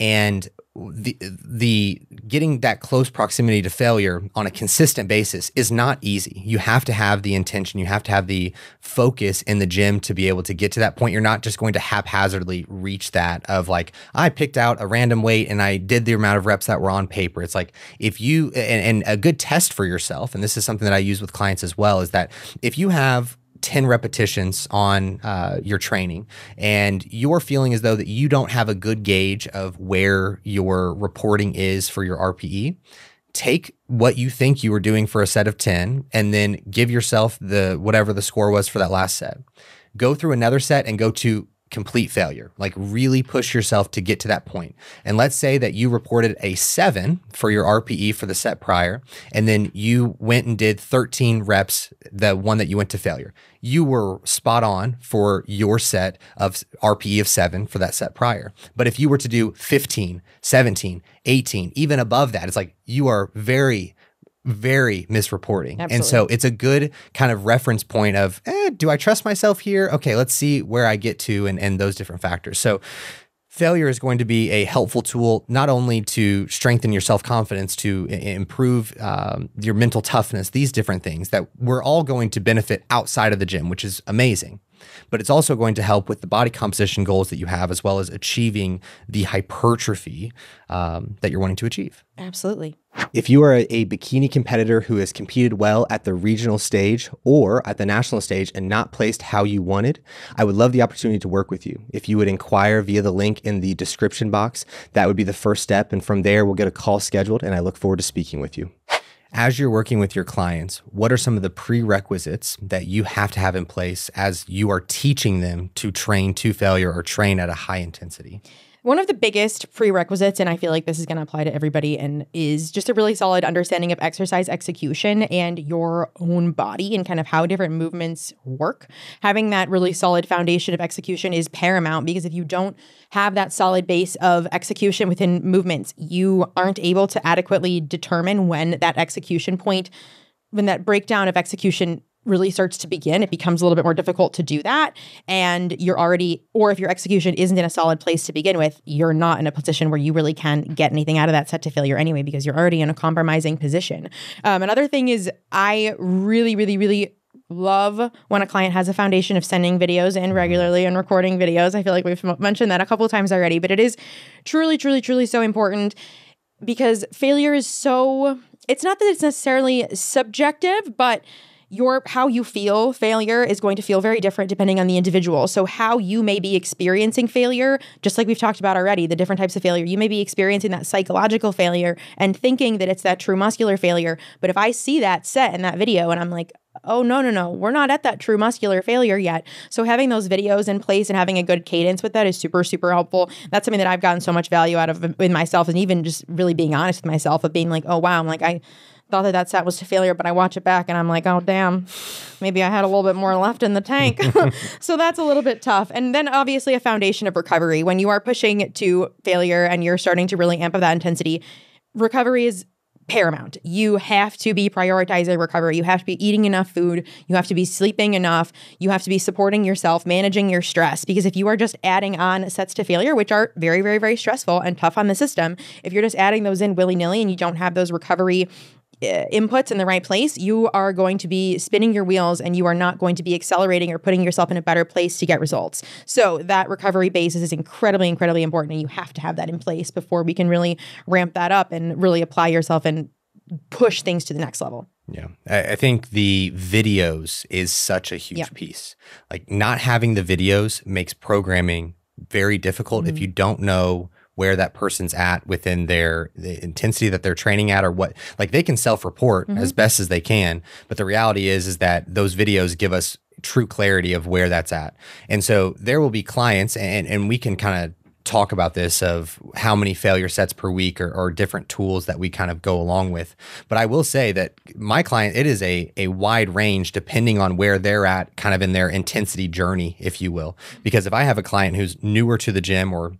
And the the getting that close proximity to failure on a consistent basis is not easy. You have to have the intention, you have to have the focus in the gym to be able to get to that point. You're not just going to haphazardly reach that of like, I picked out a random weight and I did the amount of reps that were on paper. It's like, if you, and, and a good test for yourself, and this is something that I use with clients as well, is that if you have ten repetitions on uh, your training and you're feeling as though that you don't have a good gauge of where your reporting is for your R P E, take what you think you were doing for a set of ten and then give yourself the whatever the score was for that last set. Go through another set and go to complete failure. Like really push yourself to get to that point. And let's say that you reported a seven for your R P E for the set prior, and then you went and did thirteen reps, the one that you went to failure. You were spot on for your set of R P E of seven for that set prior. But if you were to do fifteen, seventeen, eighteen, even above that, it's like you are very very misreporting. Absolutely. And so it's a good kind of reference point of, eh, do I trust myself here? Okay, let's see where I get to, and, and those different factors. So failure is going to be a helpful tool, not only to strengthen your self-confidence, to improve um, your mental toughness, these different things that we're all going to benefit outside of the gym, which is amazing. But it's also going to help with the body composition goals that you have, as well as achieving the hypertrophy um, that you're wanting to achieve. Absolutely. If you are a, a bikini competitor who has competed well at the regional stage or at the national stage and not placed how you wanted, I would love the opportunity to work with you. If you would inquire via the link in the description box, that would be the first step. And from there, we'll get a call scheduled, and I look forward to speaking with you. As you're working with your clients, what are some of the prerequisites that you have to have in place as you are teaching them to train to failure or train at a high intensity? One of the biggest prerequisites, and I feel like this is going to apply to everybody, and is just a really solid understanding of exercise execution and your own body and kind of how different movements work. Having that really solid foundation of execution is paramount, because if you don't have that solid base of execution within movements, you aren't able to adequately determine when that execution point, when that breakdown of execution really starts to begin. It becomes a little bit more difficult to do that. And you're already, or if your execution isn't in a solid place to begin with, you're not in a position where you really can get anything out of that set to failure anyway, because you're already in a compromising position. Um, another thing is, I really, really, really love when a client has a foundation of sending videos in regularly and recording videos. I feel like we've mentioned that a couple of times already, but it is truly, truly, truly so important, because failure is so, it's not that it's necessarily subjective, but Your how you feel failure is going to feel very different depending on the individual. So how you may be experiencing failure, just like we've talked about already, the different types of failure, you may be experiencing that psychological failure and thinking that it's that true muscular failure. But if I see that set in that video and I'm like, oh, no, no, no, we're not at that true muscular failure yet. So having those videos in place and having a good cadence with that is super, super helpful. That's something that I've gotten so much value out of with myself, and even just really being honest with myself of being like, oh, wow, I'm like, I thought that that set was a failure, but I watch it back and I'm like, oh, damn, maybe I had a little bit more left in the tank. So that's a little bit tough. And then obviously a foundation of recovery. When you are pushing to failure and you're starting to really amp up that intensity, recovery is paramount. You have to be prioritizing recovery. You have to be eating enough food. You have to be sleeping enough. You have to be supporting yourself, managing your stress. Because if you are just adding on sets to failure, which are very, very, very stressful and tough on the system, if you're just adding those in willy-nilly and you don't have those recovery inputs in the right place, you are going to be spinning your wheels and you are not going to be accelerating or putting yourself in a better place to get results. So that recovery basis is incredibly, incredibly important, and you have to have that in place before we can really ramp that up and really apply yourself and push things to the next level. Yeah. I think the videos is such a huge yep. piece. Like not having the videos makes programming very difficult mm-hmm. if you don't know where that person's at within their the intensity that they're training at, or what, like they can self-report mm-hmm. as best as they can. But the reality is, is that those videos give us true clarity of where that's at. And so there will be clients, and, and we can kind of talk about this, of how many failure sets per week, or, or different tools that we kind of go along with. But I will say that my client, it is a, a wide range depending on where they're at kind of in their intensity journey, if you will. Because if I have a client who's newer to the gym, or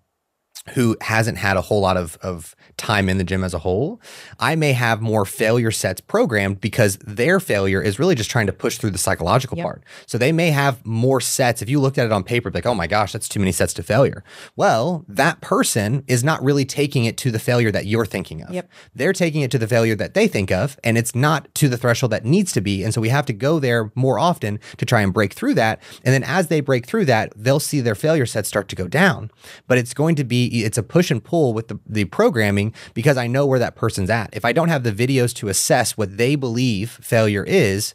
who hasn't had a whole lot of, of time in the gym as a whole, I may have more failure sets programmed, because their failure is really just trying to push through the psychological yep. part. So they may have more sets. If you looked at it on paper, like, oh my gosh, that's too many sets to failure. Well, that person is not really taking it to the failure that you're thinking of. Yep. They're taking it to the failure that they think of, and it's not to the threshold that needs to be. And so we have to go there more often to try and break through that. And then as they break through that, they'll see their failure sets start to go down. But it's going to be, it's a push and pull with the, the programming, because I know where that person's at. If I don't have the videos to assess what they believe failure is,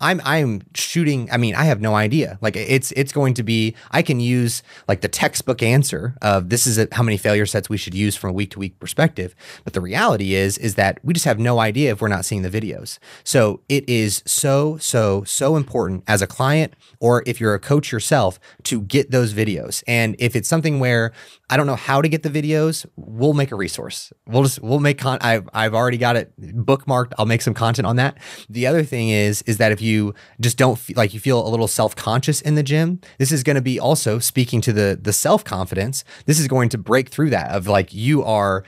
I'm, I'm shooting. I mean, I have no idea. Like it's, it's going to be, I can use like the textbook answer of this is a, how many failure sets we should use from a week to week perspective. But the reality is, is that we just have no idea if we're not seeing the videos. So it is so, so, so important as a client, or if you're a coach yourself, to get those videos. And if it's something where I don't know how to get the videos, we'll make a resource. We'll just, we'll make con I've, I've already got it bookmarked. I'll make some content on that. The other thing is, is that if you you just don't feel like you feel a little self-conscious in the gym, this is going to be also speaking to the, the self-confidence. This is going to break through that of like, you are,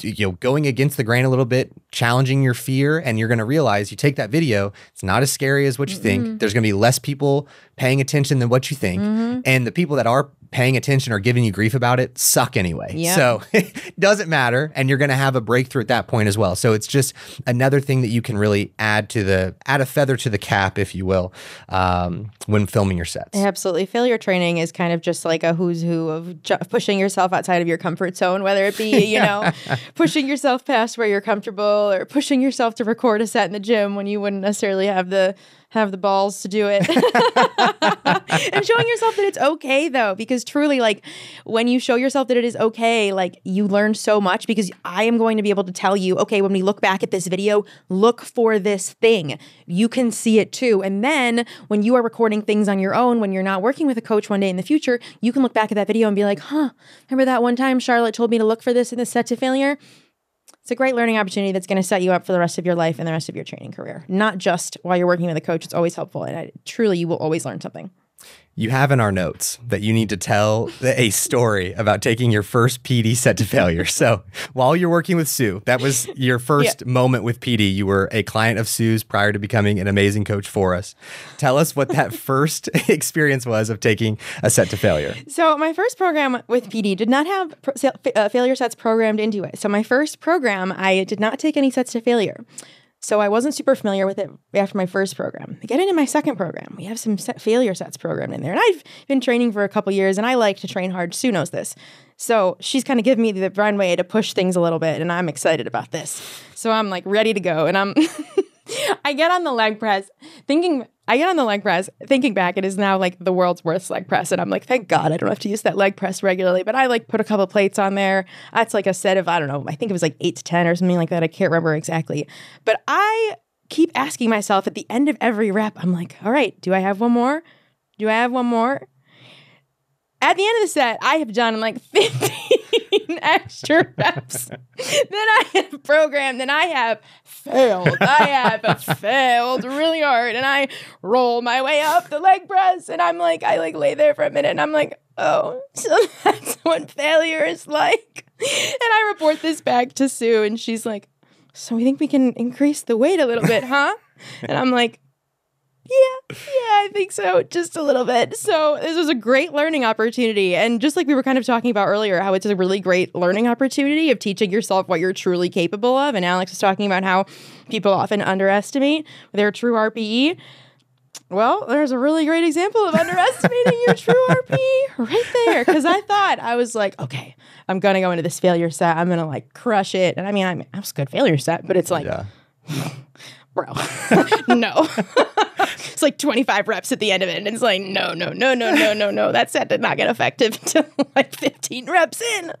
you know, going against the grain a little bit, challenging your fear. And you're going to realize, you take that video, it's not as scary as what you mm-hmm. think. There's going to be less people paying attention than what you think. Mm-hmm. And the people that are paying attention or giving you grief about it suck anyway. Yep. So it doesn't matter. And you're going to have a breakthrough at that point as well. So it's just another thing that you can really add to the, add a feather to the cap, if you will, um, when filming your sets. Absolutely. Failure training is kind of just like a who's who of ju pushing yourself outside of your comfort zone, whether it be, you know, pushing yourself past where you're comfortable, or pushing yourself to record a set in the gym when you wouldn't necessarily have the have the balls to do it. And showing yourself that it's okay, though, because truly, like, when you show yourself that it is okay, like, you learn so much, because I am going to be able to tell you, okay, when we look back at this video, look for this thing. You can see it too. And then when you are recording things on your own, when you're not working with a coach one day in the future, you can look back at that video and be like, huh, remember that one time Charlotte told me to look for this in the set to failure? It's a great learning opportunity that's going to set you up for the rest of your life and the rest of your training career. Not just while you're working with a coach. It's always helpful. And I, truly, you will always learn something. You have in our notes that you need to tell a story about taking your first P D set to failure. So while you're working with Sue, that was your first yeah. moment with P D. You were a client of Sue's prior to becoming an amazing coach for us. Tell us what that first experience was of taking a set to failure. So my first program with P D did not have pro uh, failure sets programmed into it. So my first program, I did not take any sets to failure. So I wasn't super familiar with it after my first program. I get into my second program. We have some set failure sets programmed in there. And I've been training for a couple years, and I like to train hard. Sue knows this. So she's kind of giving me the runway to push things a little bit, and I'm excited about this. So I'm like ready to go. And I'm I get on the leg press thinking I get on the leg press thinking back, it is now like the world's worst leg press. And I'm like, thank God I don't have to use that leg press regularly. But I like put a couple plates on there. That's like a set of, I don't know, I think it was like eight to ten or something like that. I can't remember exactly. But I keep asking myself at the end of every rep, I'm like, all right, do I have one more? Do I have one more? At the end of the set, I have done like fifteen extra reps than I have programmed, and I have failed. I have failed really hard, and I roll my way up the leg press, and I'm like, I like lay there for a minute, and I'm like, oh, so that's what failure is like. And I report this back to Sue, and she's like, so we think we can increase the weight a little bit, huh? And I'm like, yeah, yeah, I think so. Just a little bit. So this was a great learning opportunity. And just like we were kind of talking about earlier, how it's a really great learning opportunity of teaching yourself what you're truly capable of. And Alex was talking about how people often underestimate their true R P E. Well, there's a really great example of underestimating your true R P E right there. Because I thought, I was like, okay, I'm going to go into this failure set. I'm going to like crush it. And I mean, I'm, I was a good failure set, but it's like, yeah. Bro, no. It's like twenty-five reps at the end of it. And it's like, no, no, no, no, no, no, no. That set did not get effective until like fifteen reps in.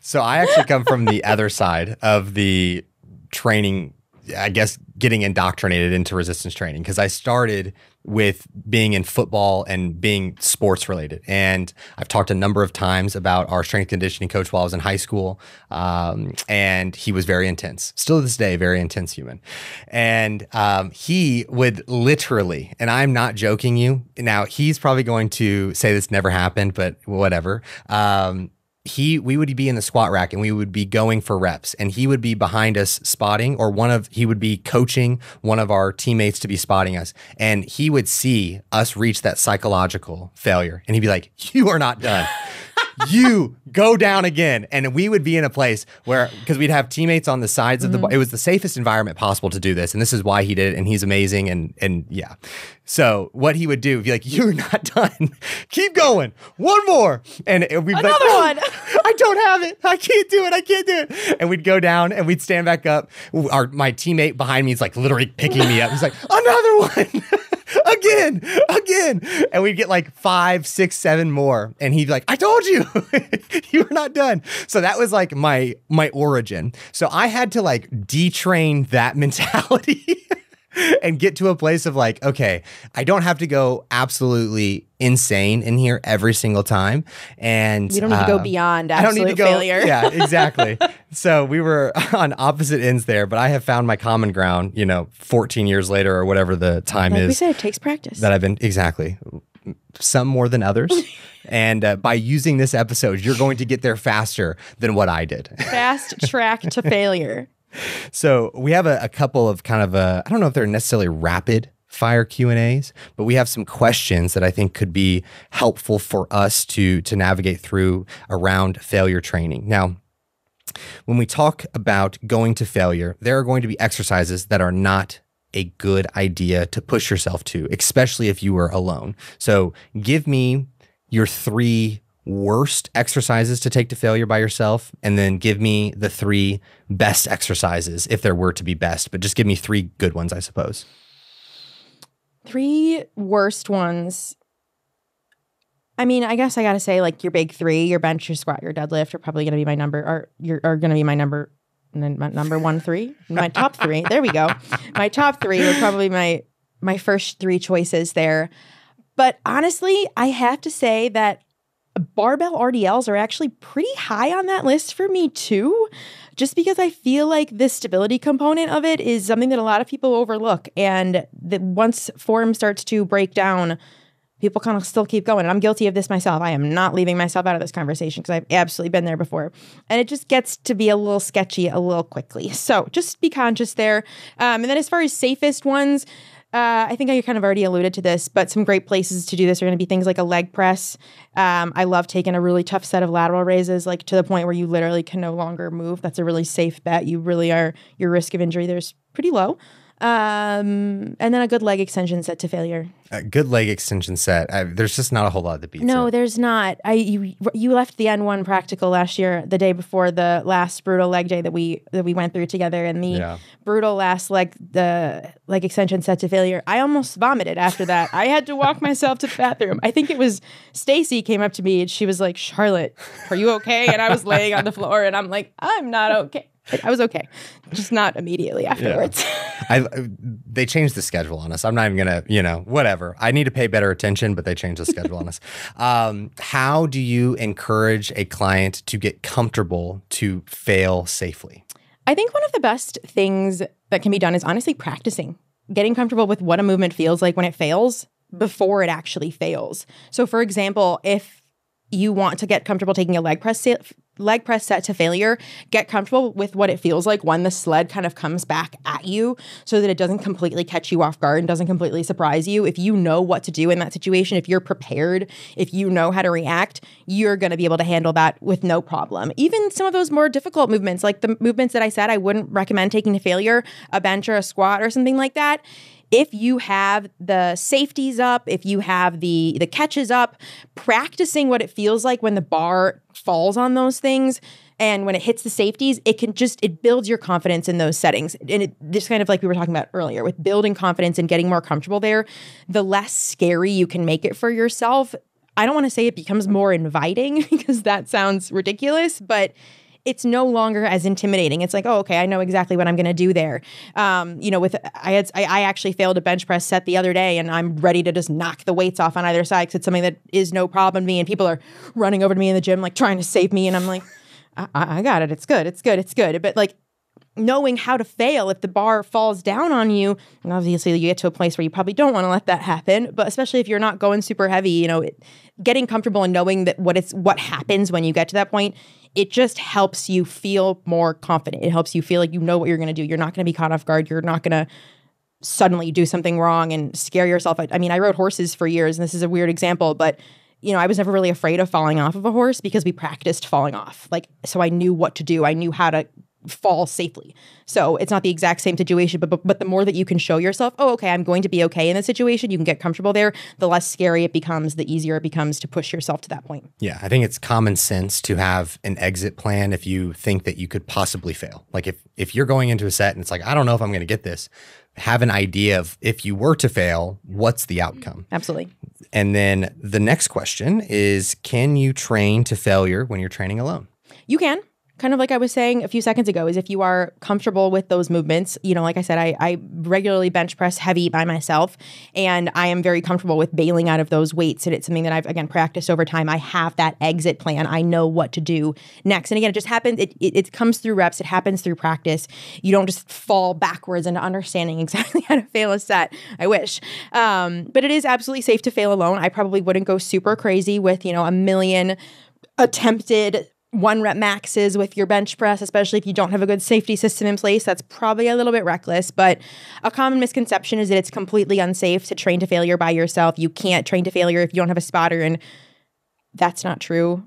So I actually come from the other side of the training I guess, getting indoctrinated into resistance training, because I started with being in football and being sports related. And I've talked a number of times about our strength conditioning coach while I was in high school. Um, and he was very intense, still to this day, very intense human. And um, he would literally, and I'm not joking you, now he's probably going to say this never happened, but whatever. Um, He, we would be in the squat rack and we would be going for reps, and he would be behind us spotting, or one of, he would be coaching one of our teammates to be spotting us. And he would see us reach that psychological failure. And he'd be like, "You are not done." You go down again. And we would be in a place where, because we'd have teammates on the sides mm-hmm. of the, it was the safest environment possible to do this. And this is why he did it. And he's amazing. And, and yeah. So what he would do, be like, "You're not done. Keep going. One more." And it would be like, "Another one. I don't have it. I can't do it. I can't do it." And we'd go down and we'd stand back up. Our, my teammate behind me is like literally picking me up. He's like, "Another one." Again, again. And we'd get like five, six, seven more. And he'd be like, "I told you, you were not done." So that was like my, my origin. So I had to like detrain that mentality and get to a place of like, okay, I don't have to go absolutely insane in here every single time. And you don't need uh, to go beyond absolute I don't need to go, failure. Yeah, exactly. So we were on opposite ends there, but I have found my common ground, you know, fourteen years later or whatever the time like is. We said it takes practice. That I've been, exactly. Some more than others. And uh, by using this episode, you're going to get there faster than what I did. Fast track to failure. So we have a, a couple of kind of, a, I don't know if they're necessarily rapid fire Q and A's, but we have some questions that I think could be helpful for us to, to navigate through around failure training. Now, when we talk about going to failure, there are going to be exercises that are not a good idea to push yourself to, especially if you were alone. So give me your three worst exercises to take to failure by yourself, and then give me the three best exercises, if there were to be best, but just give me three good ones, I suppose. Three worst ones. I mean, I guess I gotta say, like, your big three, your bench, your squat, your deadlift are probably gonna be my number, are, you're, are gonna be my number, and then my number one, three, my top three, there we go. My top three are probably my, my first three choices there. But honestly, I have to say that barbell R D Ls are actually pretty high on that list for me too, just because I feel like the stability component of it is something that a lot of people overlook. And that once form starts to break down, people kind of still keep going. And I'm guilty of this myself. I am not leaving myself out of this conversation because I've absolutely been there before. And it just gets to be a little sketchy a little quickly. So just be conscious there. Um, and then as far as safest ones, Uh, I think I kind of already alluded to this, but some great places to do this are going to be things like a leg press. Um, I love taking a really tough set of lateral raises, like to the point where you literally can no longer move. That's a really safe bet. You really are, your risk of injury there's pretty low. Um, and then a good leg extension set to failure. A good leg extension set. I, there's just not a whole lot that beats it. No, there's not. I you you left the N one practical last year, the day before the last brutal leg day that we that we went through together, and the yeah. brutal last leg the leg extension set to failure. I almost vomited after that. I had to walk myself to the bathroom. I think it was Stacy came up to me and she was like, "Charlotte, are you okay?" And I was laying on the floor and I'm like, "I'm not okay." I was okay, just not immediately afterwards. Yeah. I, they changed the schedule on us. I'm not even going to, you know, whatever. I need to pay better attention, but they changed the schedule on us. Um, how do you encourage a client to get comfortable to fail safely? I think one of the best things that can be done is honestly practicing, getting comfortable with what a movement feels like when it fails before it actually fails. So for example, if you want to get comfortable taking a leg press safe, leg press set to failure, get comfortable with what it feels like when the sled kind of comes back at you so that it doesn't completely catch you off guard and doesn't completely surprise you. If you know what to do in that situation, if you're prepared, if you know how to react, you're going to be able to handle that with no problem. Even some of those more difficult movements, like the movements that I said I wouldn't recommend taking to failure, a bench or a squat or something like that, if you have the safeties up, if you have the, the catches up, practicing what it feels like when the bar falls on those things and when it hits the safeties, it can just, it builds your confidence in those settings. And it just kind of like we were talking about earlier with building confidence and getting more comfortable there, the less scary you can make it for yourself. I don't want to say it becomes more inviting because that sounds ridiculous, but it's no longer as intimidating. It's like, oh, okay, I know exactly what I'm going to do there. Um, you know, with I had I, I actually failed a bench press set the other day, and I'm ready to just knock the weights off on either side because it's something that is no problem to me. And people are running over to me in the gym, like trying to save me, and I'm like, I, I got it. It's good. It's good. It's good. But like, knowing how to fail if the bar falls down on you, and obviously you get to a place where you probably don't want to let that happen, but especially if you're not going super heavy, you know, it, getting comfortable and knowing that what it's what happens when you get to that point, it just helps you feel more confident. It helps you feel like you know what you're going to do. You're not going to be caught off guard. You're not going to suddenly do something wrong and scare yourself. I, I mean, I rode horses for years, and this is a weird example, but you know, I was never really afraid of falling off of a horse because we practiced falling off. Like, so I knew what to do. I knew how to fall safely. So it's not the exact same situation, but, but but the more that you can show yourself, oh, okay, I'm going to be okay in this situation, you can get comfortable there, the less scary it becomes, the easier it becomes to push yourself to that point. Yeah, I think it's common sense to have an exit plan if you think that you could possibly fail. Like if, if you're going into a set and it's like, I don't know if I'm going to get this, have an idea of if you were to fail, what's the outcome? Absolutely. And then the next question is, can you train to failure when you're training alone? You can. Kind of like I was saying a few seconds ago, is if you are comfortable with those movements, you know, like I said, I, I regularly bench press heavy by myself, and I am very comfortable with bailing out of those weights. And it's something that I've, again, practiced over time. I have that exit plan. I know what to do next. And again, it just happens. It, it, it comes through reps. It happens through practice. You don't just fall backwards into understanding exactly how to fail a set. I wish. Um, but it is absolutely safe to fail alone. I probably wouldn't go super crazy with, you know, a million attempted one rep maxes with your bench press, especially if you don't have a good safety system in place. That's probably a little bit reckless, but a common misconception is that it's completely unsafe to train to failure by yourself. You can't train to failure if you don't have a spotter, and that's not true.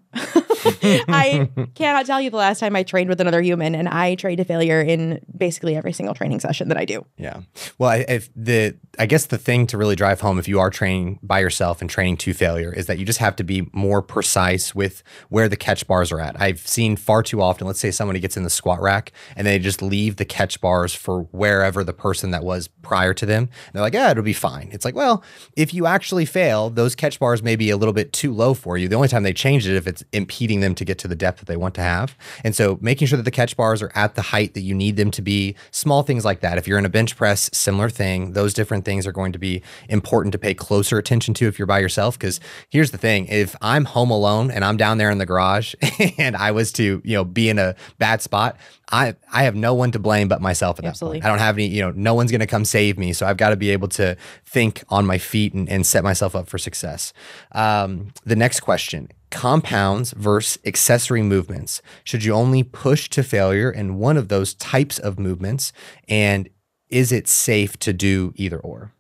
I cannot tell you the last time I trained with another human, and I train to failure in basically every single training session that I do. Yeah. Well, I, if the, I guess the thing to really drive home if you are training by yourself and training to failure is that you just have to be more precise with where the catch bars are at. I've seen far too often, let's say somebody gets in the squat rack and they just leave the catch bars for wherever the person that was prior to them. And they're like, yeah, it'll be fine. It's like, well, if you actually fail, those catch bars may be a little bit too low for you. The only time they change it if it's impeding them to get to the depth that they want to have. And so making sure that the catch bars are at the height that you need them to be, small things like that. If you're in a bench press, similar thing, those different things are going to be important to pay closer attention to if you're by yourself. Because here's the thing, if I'm home alone and I'm down there in the garage and I was to, you know, be in a bad spot, I, I have no one to blame but myself at that Absolutely. point. I don't have any, you know, no one's going to come save me. So I've got to be able to think on my feet and, and set myself up for success. Um, the next question, compounds versus accessory movements. Should you only push to failure in one of those types of movements? And is it safe to do either or?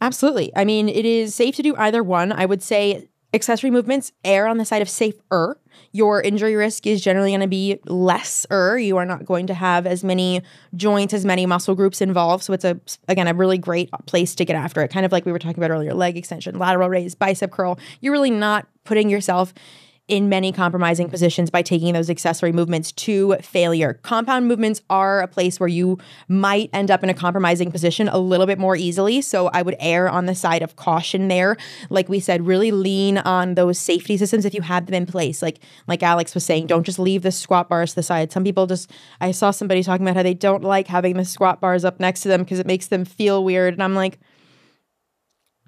Absolutely. I mean, it is safe to do either one. I would say accessory movements err on the side of safer. Your injury risk is generally going to be lesser. You are not going to have as many joints, as many muscle groups involved. So it's, a again, a really great place to get after it. Kind of like we were talking about earlier, leg extension, lateral raise, bicep curl. You're really not putting yourself in many compromising positions by taking those accessory movements to failure. Compound movements are a place where you might end up in a compromising position a little bit more easily. So I would err on the side of caution there. Like we said, really lean on those safety systems if you have them in place. Like like Alex was saying, don't just leave the squat bars to the side. Some people just, I saw somebody talking about how they don't like having the squat bars up next to them because it makes them feel weird. And I'm like,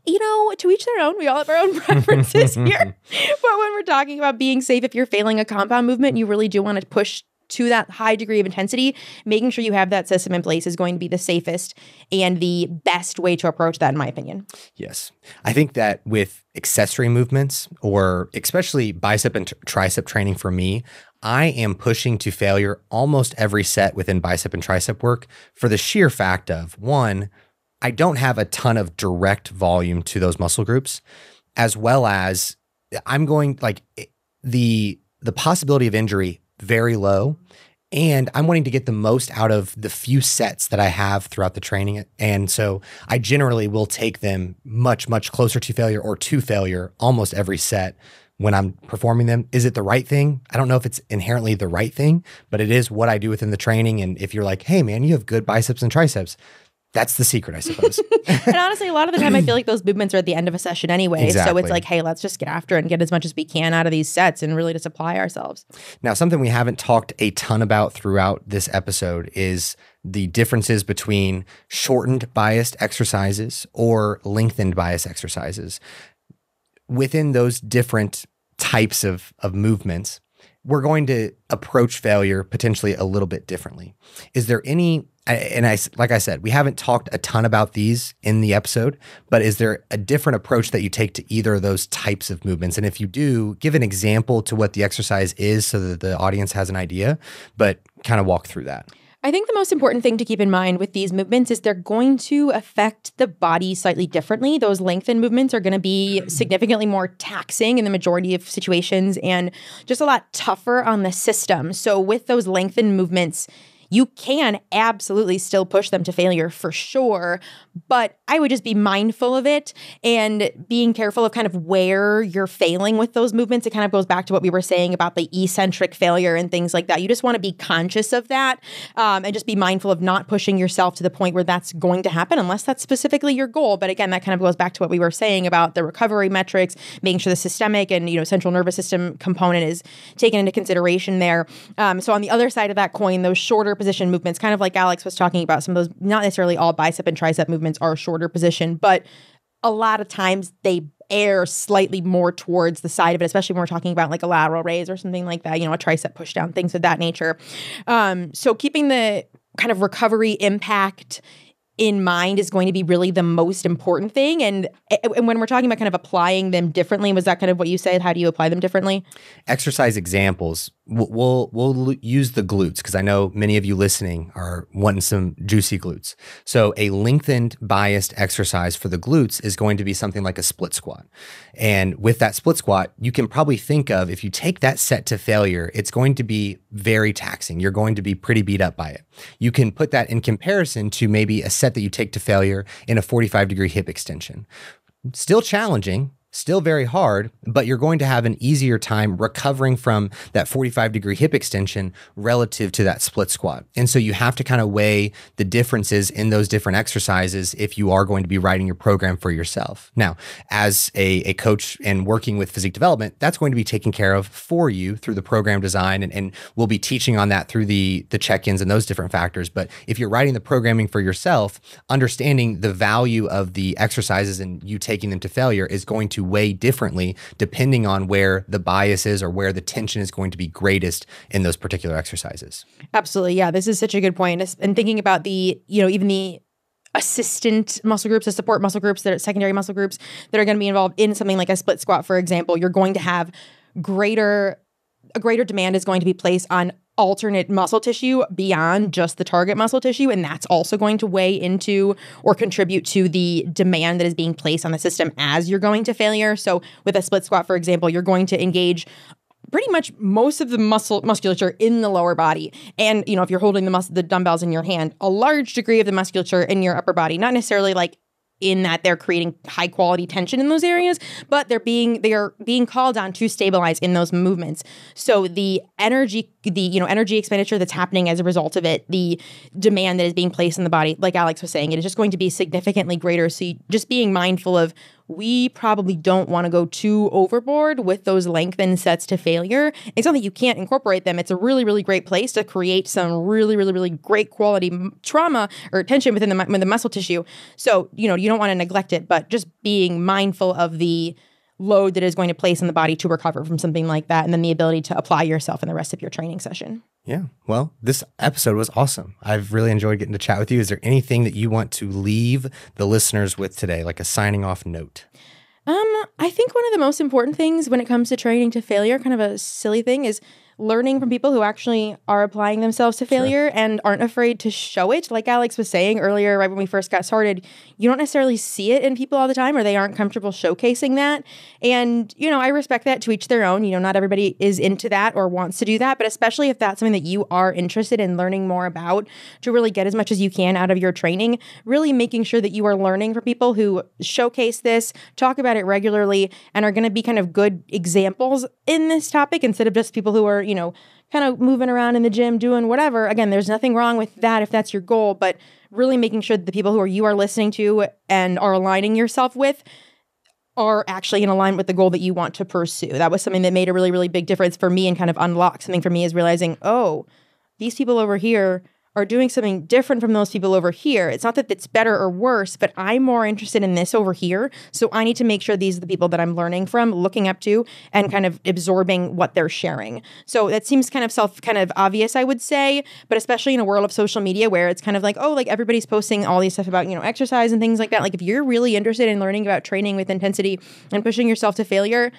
you know, to each their own. We all have our own preferences here. But when we're talking about being safe, if you're failing a compound movement and you really do want to push to that high degree of intensity, making sure you have that system in place is going to be the safest and the best way to approach that, in my opinion. Yes. I think that with accessory movements, or especially bicep and tricep training for me, I am pushing to failure almost every set within bicep and tricep work for the sheer fact of, one, I don't have a ton of direct volume to those muscle groups, as well as I'm going like the, the possibility of injury very low. And I'm wanting to get the most out of the few sets that I have throughout the training. And so I generally will take them much, much closer to failure or to failure almost every set when I'm performing them. Is it the right thing? I don't know if it's inherently the right thing, but it is what I do within the training. And if you're like, hey man, you have good biceps and triceps, That's the secret, I suppose. And honestly, a lot of the time, I feel like those movements are at the end of a session anyway. Exactly. So it's like, hey, let's just get after it and get as much as we can out of these sets and really just apply ourselves. Now, something we haven't talked a ton about throughout this episode is the differences between shortened biased exercises or lengthened biased exercises. Within those different types of, of movements, we're going to approach failure potentially a little bit differently. Is there any... And I, like I said, we haven't talked a ton about these in the episode, but is there a different approach that you take to either of those types of movements? And if you do, give an example to what the exercise is so that the audience has an idea, but kind of walk through that. I think the most important thing to keep in mind with these movements is they're going to affect the body slightly differently. Those lengthened movements are going to be significantly more taxing in the majority of situations and just a lot tougher on the system. So with those lengthened movements, you can absolutely still push them to failure for sure, but I would just be mindful of it and being careful of kind of where you're failing with those movements. It kind of goes back to what we were saying about the eccentric failure and things like that. You just want to be conscious of that um, and just be mindful of not pushing yourself to the point where that's going to happen unless that's specifically your goal. But again, that kind of goes back to what we were saying about the recovery metrics, making sure the systemic and, you know, central nervous system component is taken into consideration there. Um, so on the other side of that coin, those shorter position movements, kind of like Alex was talking about, some of those, not necessarily all bicep and tricep movements are shorter position, but a lot of times they err slightly more towards the side of it, especially when we're talking about like a lateral raise or something like that, you know, a tricep push down, things of that nature. Um, so keeping the kind of recovery impact in mind is going to be really the most important thing. And, and when we're talking about kind of applying them differently, was that kind of what you said? How do you apply them differently? Exercise examples. We'll, we'll use the glutes because I know many of you listening are wanting some juicy glutes. So a lengthened biased exercise for the glutes is going to be something like a split squat. And with that split squat, you can probably think of, if you take that set to failure, it's going to be very taxing. You're going to be pretty beat up by it. You can put that in comparison to maybe a set that you take to failure in a forty-five degree hip extension. Still challenging, still very hard, but you're going to have an easier time recovering from that forty-five degree hip extension relative to that split squat. And so you have to kind of weigh the differences in those different exercises if you are going to be writing your program for yourself. Now, as a, a coach and working with physique development, that's going to be taken care of for you through the program design. And, and we'll be teaching on that through the, the check-ins and those different factors. But if you're writing the programming for yourself, understanding the value of the exercises and you taking them to failure is going to weigh differently depending on where the bias is or where the tension is going to be greatest in those particular exercises. Absolutely. Yeah, this is such a good point. And thinking about the, you know, even the assistant muscle groups, the support muscle groups, that are secondary muscle groups that are going to be involved in something like a split squat, for example, you're going to have greater, a greater demand is going to be placed on alternate muscle tissue beyond just the target muscle tissue. And that's also going to weigh into or contribute to the demand that is being placed on the system as you're going to failure. So with a split squat, for example, you're going to engage pretty much most of the muscle musculature in the lower body. And, you know, if you're holding the, mus the dumbbells in your hand, a large degree of the musculature in your upper body, not necessarily like in that they're creating high quality tension in those areas, but they're being they are being called on to stabilize in those movements. So the energy, the you know energy expenditure that's happening as a result of it, the demand that is being placed in the body, like Alex was saying, it is just going to be significantly greater. So you, just being mindful of, we probably don't want to go too overboard with those lengthened sets to failure. It's not that you can't incorporate them. It's a really, really great place to create some really, really, really great quality trauma or tension within the, within the muscle tissue. So, you know, you don't want to neglect it, but just being mindful of the load that is going to place in the body to recover from something like that, and then the ability to apply yourself in the rest of your training session. Yeah. Well, this episode was awesome. I've really enjoyed getting to chat with you. Is there anything that you want to leave the listeners with today, like a signing off note? Um, I think one of the most important things when it comes to training to failure, kind of a silly thing, is learning from people who actually are applying themselves to failure. Sure. And aren't afraid to show it. Like Alex was saying earlier, right when we first got started, you don't necessarily see it in people all the time, or they aren't comfortable showcasing that. And, you know, I respect that, to each their own. You know, not everybody is into that or wants to do that, but especially if that's something that you are interested in learning more about, to really get as much as you can out of your training, really making sure that you are learning from people who showcase this, talk about it regularly, and are going to be kind of good examples in this topic instead of just people who are, you you know, kind of moving around in the gym, doing whatever. Again, there's nothing wrong with that if that's your goal, but really making sure that the people who are you are listening to and are aligning yourself with are actually in alignment with the goal that you want to pursue. That was something that made a really, really big difference for me and kind of unlocked something for me, is realizing, oh, these people over here are doing something different from those people over here. It's not that it's better or worse, but I'm more interested in this over here. So I need to make sure these are the people that I'm learning from, looking up to, and kind of absorbing what they're sharing. So that seems kind of self, kind of obvious, I would say, but especially in a world of social media where it's kind of like, oh, like everybody's posting all these stuff about, you know, exercise and things like that. Like if you're really interested in learning about training with intensity and pushing yourself to failure,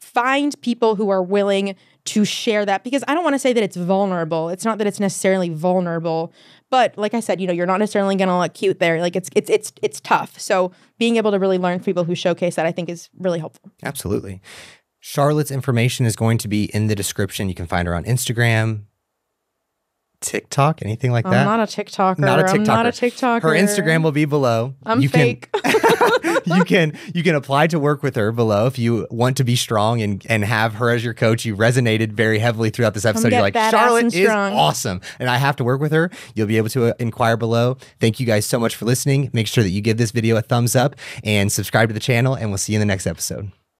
find people who are willing to share that, because I don't want to say that it's vulnerable. It's not that it's necessarily vulnerable, but like I said, you know, you're not necessarily going to look cute there. Like it's, it's, it's, it's tough. So being able to really learn from people who showcase that, I think, is really helpful. Absolutely. Charlotte's information is going to be in the description. You can find her on Instagram, TikTok, anything like I'm that. I'm not a TikToker. Not a TikToker. I'm not a TikToker. Her Instagram will be below. I'm you fake. Can, you can you can apply to work with her below if you want to be strong and and have her as your coach. You resonated very heavily throughout this episode. You're like, Charlotte is awesome, and I have to work with her. You'll be able to uh, inquire below. Thank you guys so much for listening. Make sure that you give this video a thumbs up and subscribe to the channel, and we'll see you in the next episode.